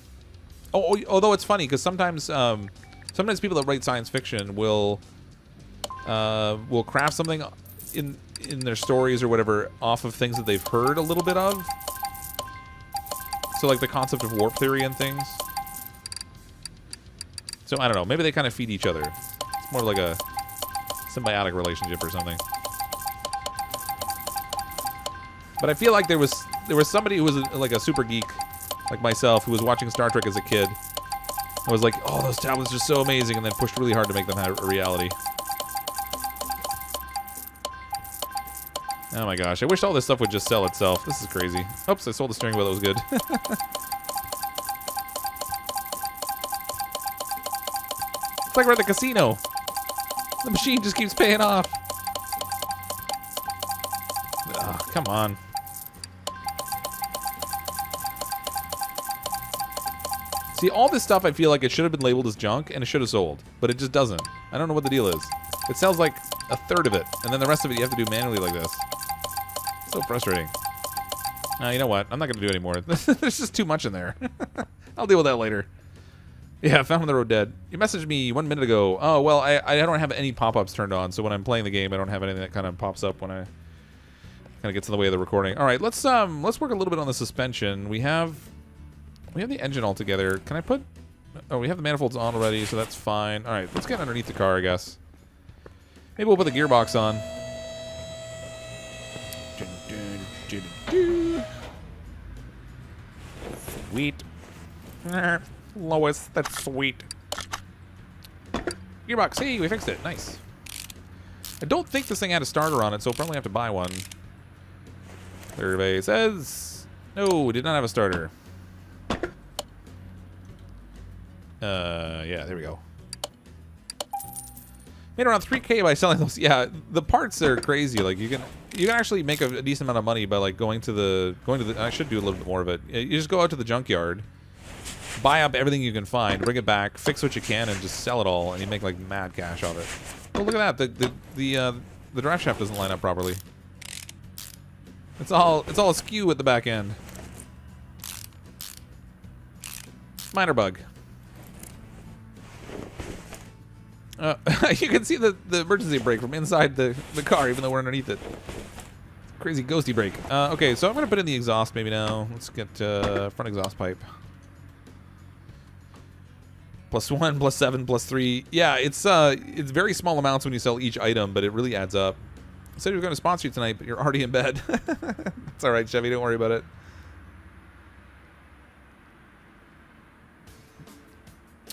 Oh, although it's funny because sometimes, um, sometimes people that write science fiction will, uh, will craft something in in their stories or whatever off of things that they've heard a little bit of. So like the concept of warp theory and things. So I don't know. Maybe they kind of feed each other. It's more like a symbiotic relationship or something. But I feel like there was there was somebody who was a, like a super geek, like myself, who was watching Star Trek as a kid. I was like, oh, those tablets are so amazing, and then pushed really hard to make them a reality. Oh my gosh, I wish all this stuff would just sell itself. This is crazy. Oops, I sold the steering wheel, that was good. It's like we're at the casino. The machine just keeps paying off. Ugh, come on. See, all this stuff I feel like it should have been labeled as junk and it should have sold, but it just doesn't. I don't know what the deal is. It sells like a third of it, and then the rest of it you have to do manually like this. So frustrating. Uh, you know what? I'm not going to do any more. There's just too much in there. I'll deal with that later. Yeah, I found the road dead. You messaged me one minute ago. Oh, well, I, I don't have any pop-ups turned on, so when I'm playing the game, I don't have anything that kind of pops up when I... Kind of gets in the way of the recording. All right, let's um, let's work a little bit on the suspension. We have... We have the engine all together. Can I put... Oh, we have the manifolds on already, so that's fine. All right, let's get underneath the car, I guess. Maybe we'll put the gearbox on. Sweet. Lois, that's sweet. Gearbox, hey, we fixed it. Nice. I don't think this thing had a starter on it, so we'll probably have to buy one. Survey says... No, it did not have a starter. Uh, yeah, there we go. Made around three K by selling those. Yeah, the parts are crazy. Like you can, you can actually make a, a decent amount of money by like going to the, going to the. I should do a little bit more of it. You just go out to the junkyard, buy up everything you can find, bring it back, fix what you can, and just sell it all, and you make like mad cash on it. Oh, look at that. The the the, uh, the drive shaft doesn't line up properly. It's all it's all askew at the back end. Minor bug. Uh, you can see the, the emergency brake from inside the, the car, even though we're underneath it. Crazy ghosty brake. Uh, okay, so I'm going to put in the exhaust maybe now. Let's get uh, front exhaust pipe. Plus one, plus seven, plus three. Yeah, it's uh, it's very small amounts when you sell each item, but it really adds up. I said you were going to sponsor you tonight, but you're already in bed. It's all right, Chevy. Don't worry about it.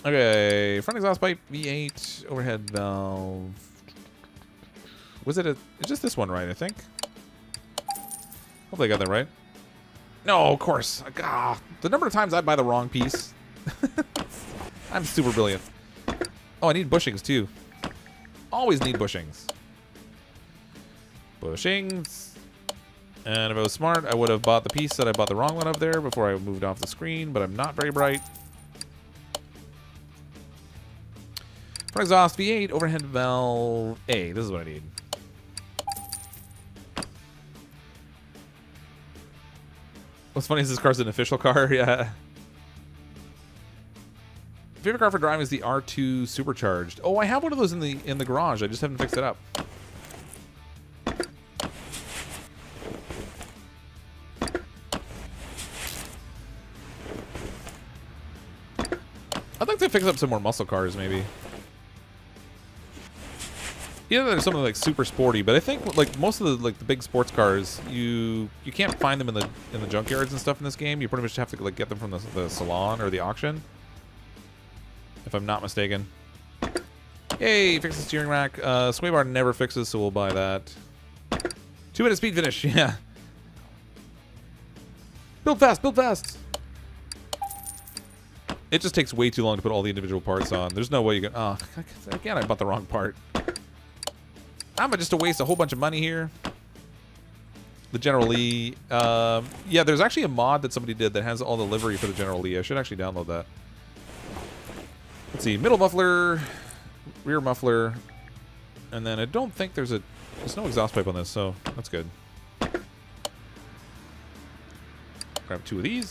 Okay, front exhaust pipe, V eight, overhead valve. Was it a... It's just this one, right, I think? Hopefully I got that right. No, of course. God, the number of times I buy the wrong piece. I'm super brilliant. Oh, I need bushings, too. Always need bushings. Bushings. And if I was smart, I would have bought the piece that I bought the wrong one up there before I moved off the screen, but I'm not very bright. Front exhaust, V eight, overhead valve A. This is what I need. What's funny is this car's an official car, yeah. Favorite car for driving is the R two Supercharged. Oh, I have one of those in the in the garage. I just haven't fixed it up. I'd like to fix up some more muscle cars, maybe. Yeah, there's something like super sporty, but I think like most of the like the big sports cars, you you can't find them in the in the junkyards and stuff in this game. You pretty much have to like get them from the, the salon or the auction, if I'm not mistaken. Yay! Fix the steering rack. Uh, sway bar never fixes, so we'll buy that. Two minute speed finish. Yeah. Build fast. Build fast. It just takes way too long to put all the individual parts on. There's no way you can. Oh, again, I bought the wrong part. I'm just to waste a whole bunch of money here. The General Lee. Um, yeah, there's actually a mod that somebody did that has all the livery for the General Lee. I should actually download that. Let's see. Middle muffler, rear muffler, and then I don't think there's a... There's no exhaust pipe on this, so that's good. Grab two of these.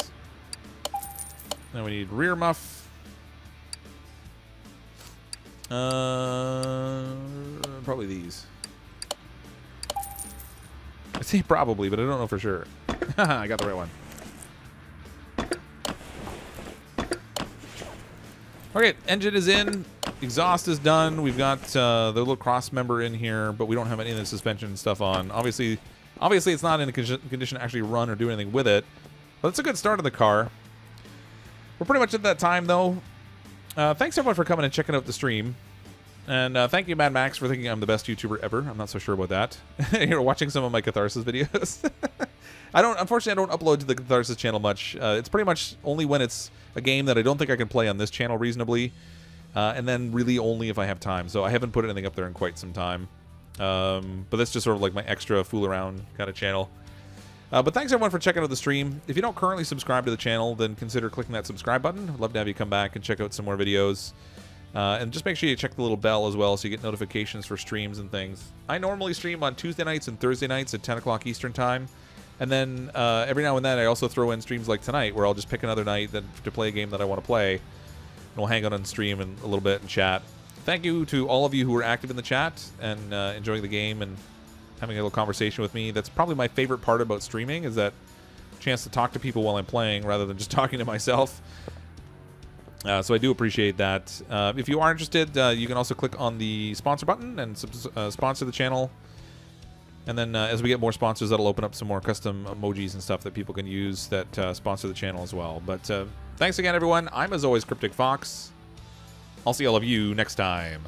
Now we need rear muff. Uh, probably these. I say probably, but I don't know for sure. Haha, I got the right one. Okay, engine is in. Exhaust is done. We've got uh, the little cross member in here, but we don't have any of the suspension stuff on. Obviously, obviously it's not in a condition to actually run or do anything with it, but it's a good start of the car. We're pretty much at that time, though. Uh, thanks everyone for coming and checking out the stream, and uh, thank you Mad Max for thinking I'm the best YouTuber ever. I'm not so sure about that. You're watching some of my Catharsis videos. I don't, unfortunately, I don't upload to the Catharsis channel much. Uh, it's pretty much only when it's a game that I don't think I can play on this channel reasonably, uh, and then really only if I have time. So I haven't put anything up there in quite some time. Um, but that's just sort of like my extra fool around kind of channel. Uh, but thanks everyone for checking out the stream. If you don't currently subscribe to the channel, then consider clicking that subscribe button. I'd love to have you come back and check out some more videos. Uh, and just make sure you check the little bell as well so you get notifications for streams and things. I normally stream on Tuesday nights and Thursday nights at ten o'clock Eastern Time. And then uh, every now and then I also throw in streams like tonight where I'll just pick another night that, to play a game that I want to play. And we'll hang out on stream and a little bit and chat. Thank you to all of you who were active in the chat and uh, enjoying the game and having a little conversation with me. That's probably my favorite part about streaming, is that chance to talk to people while I'm playing rather than just talking to myself. Uh, so I do appreciate that. Uh, if you are interested, uh, you can also click on the sponsor button and uh, sponsor the channel. And then uh, as we get more sponsors, that'll open up some more custom emojis and stuff that people can use that uh, sponsor the channel as well. But uh, thanks again, everyone. I'm, as always, Cryptic Fox. I'll see all of you next time.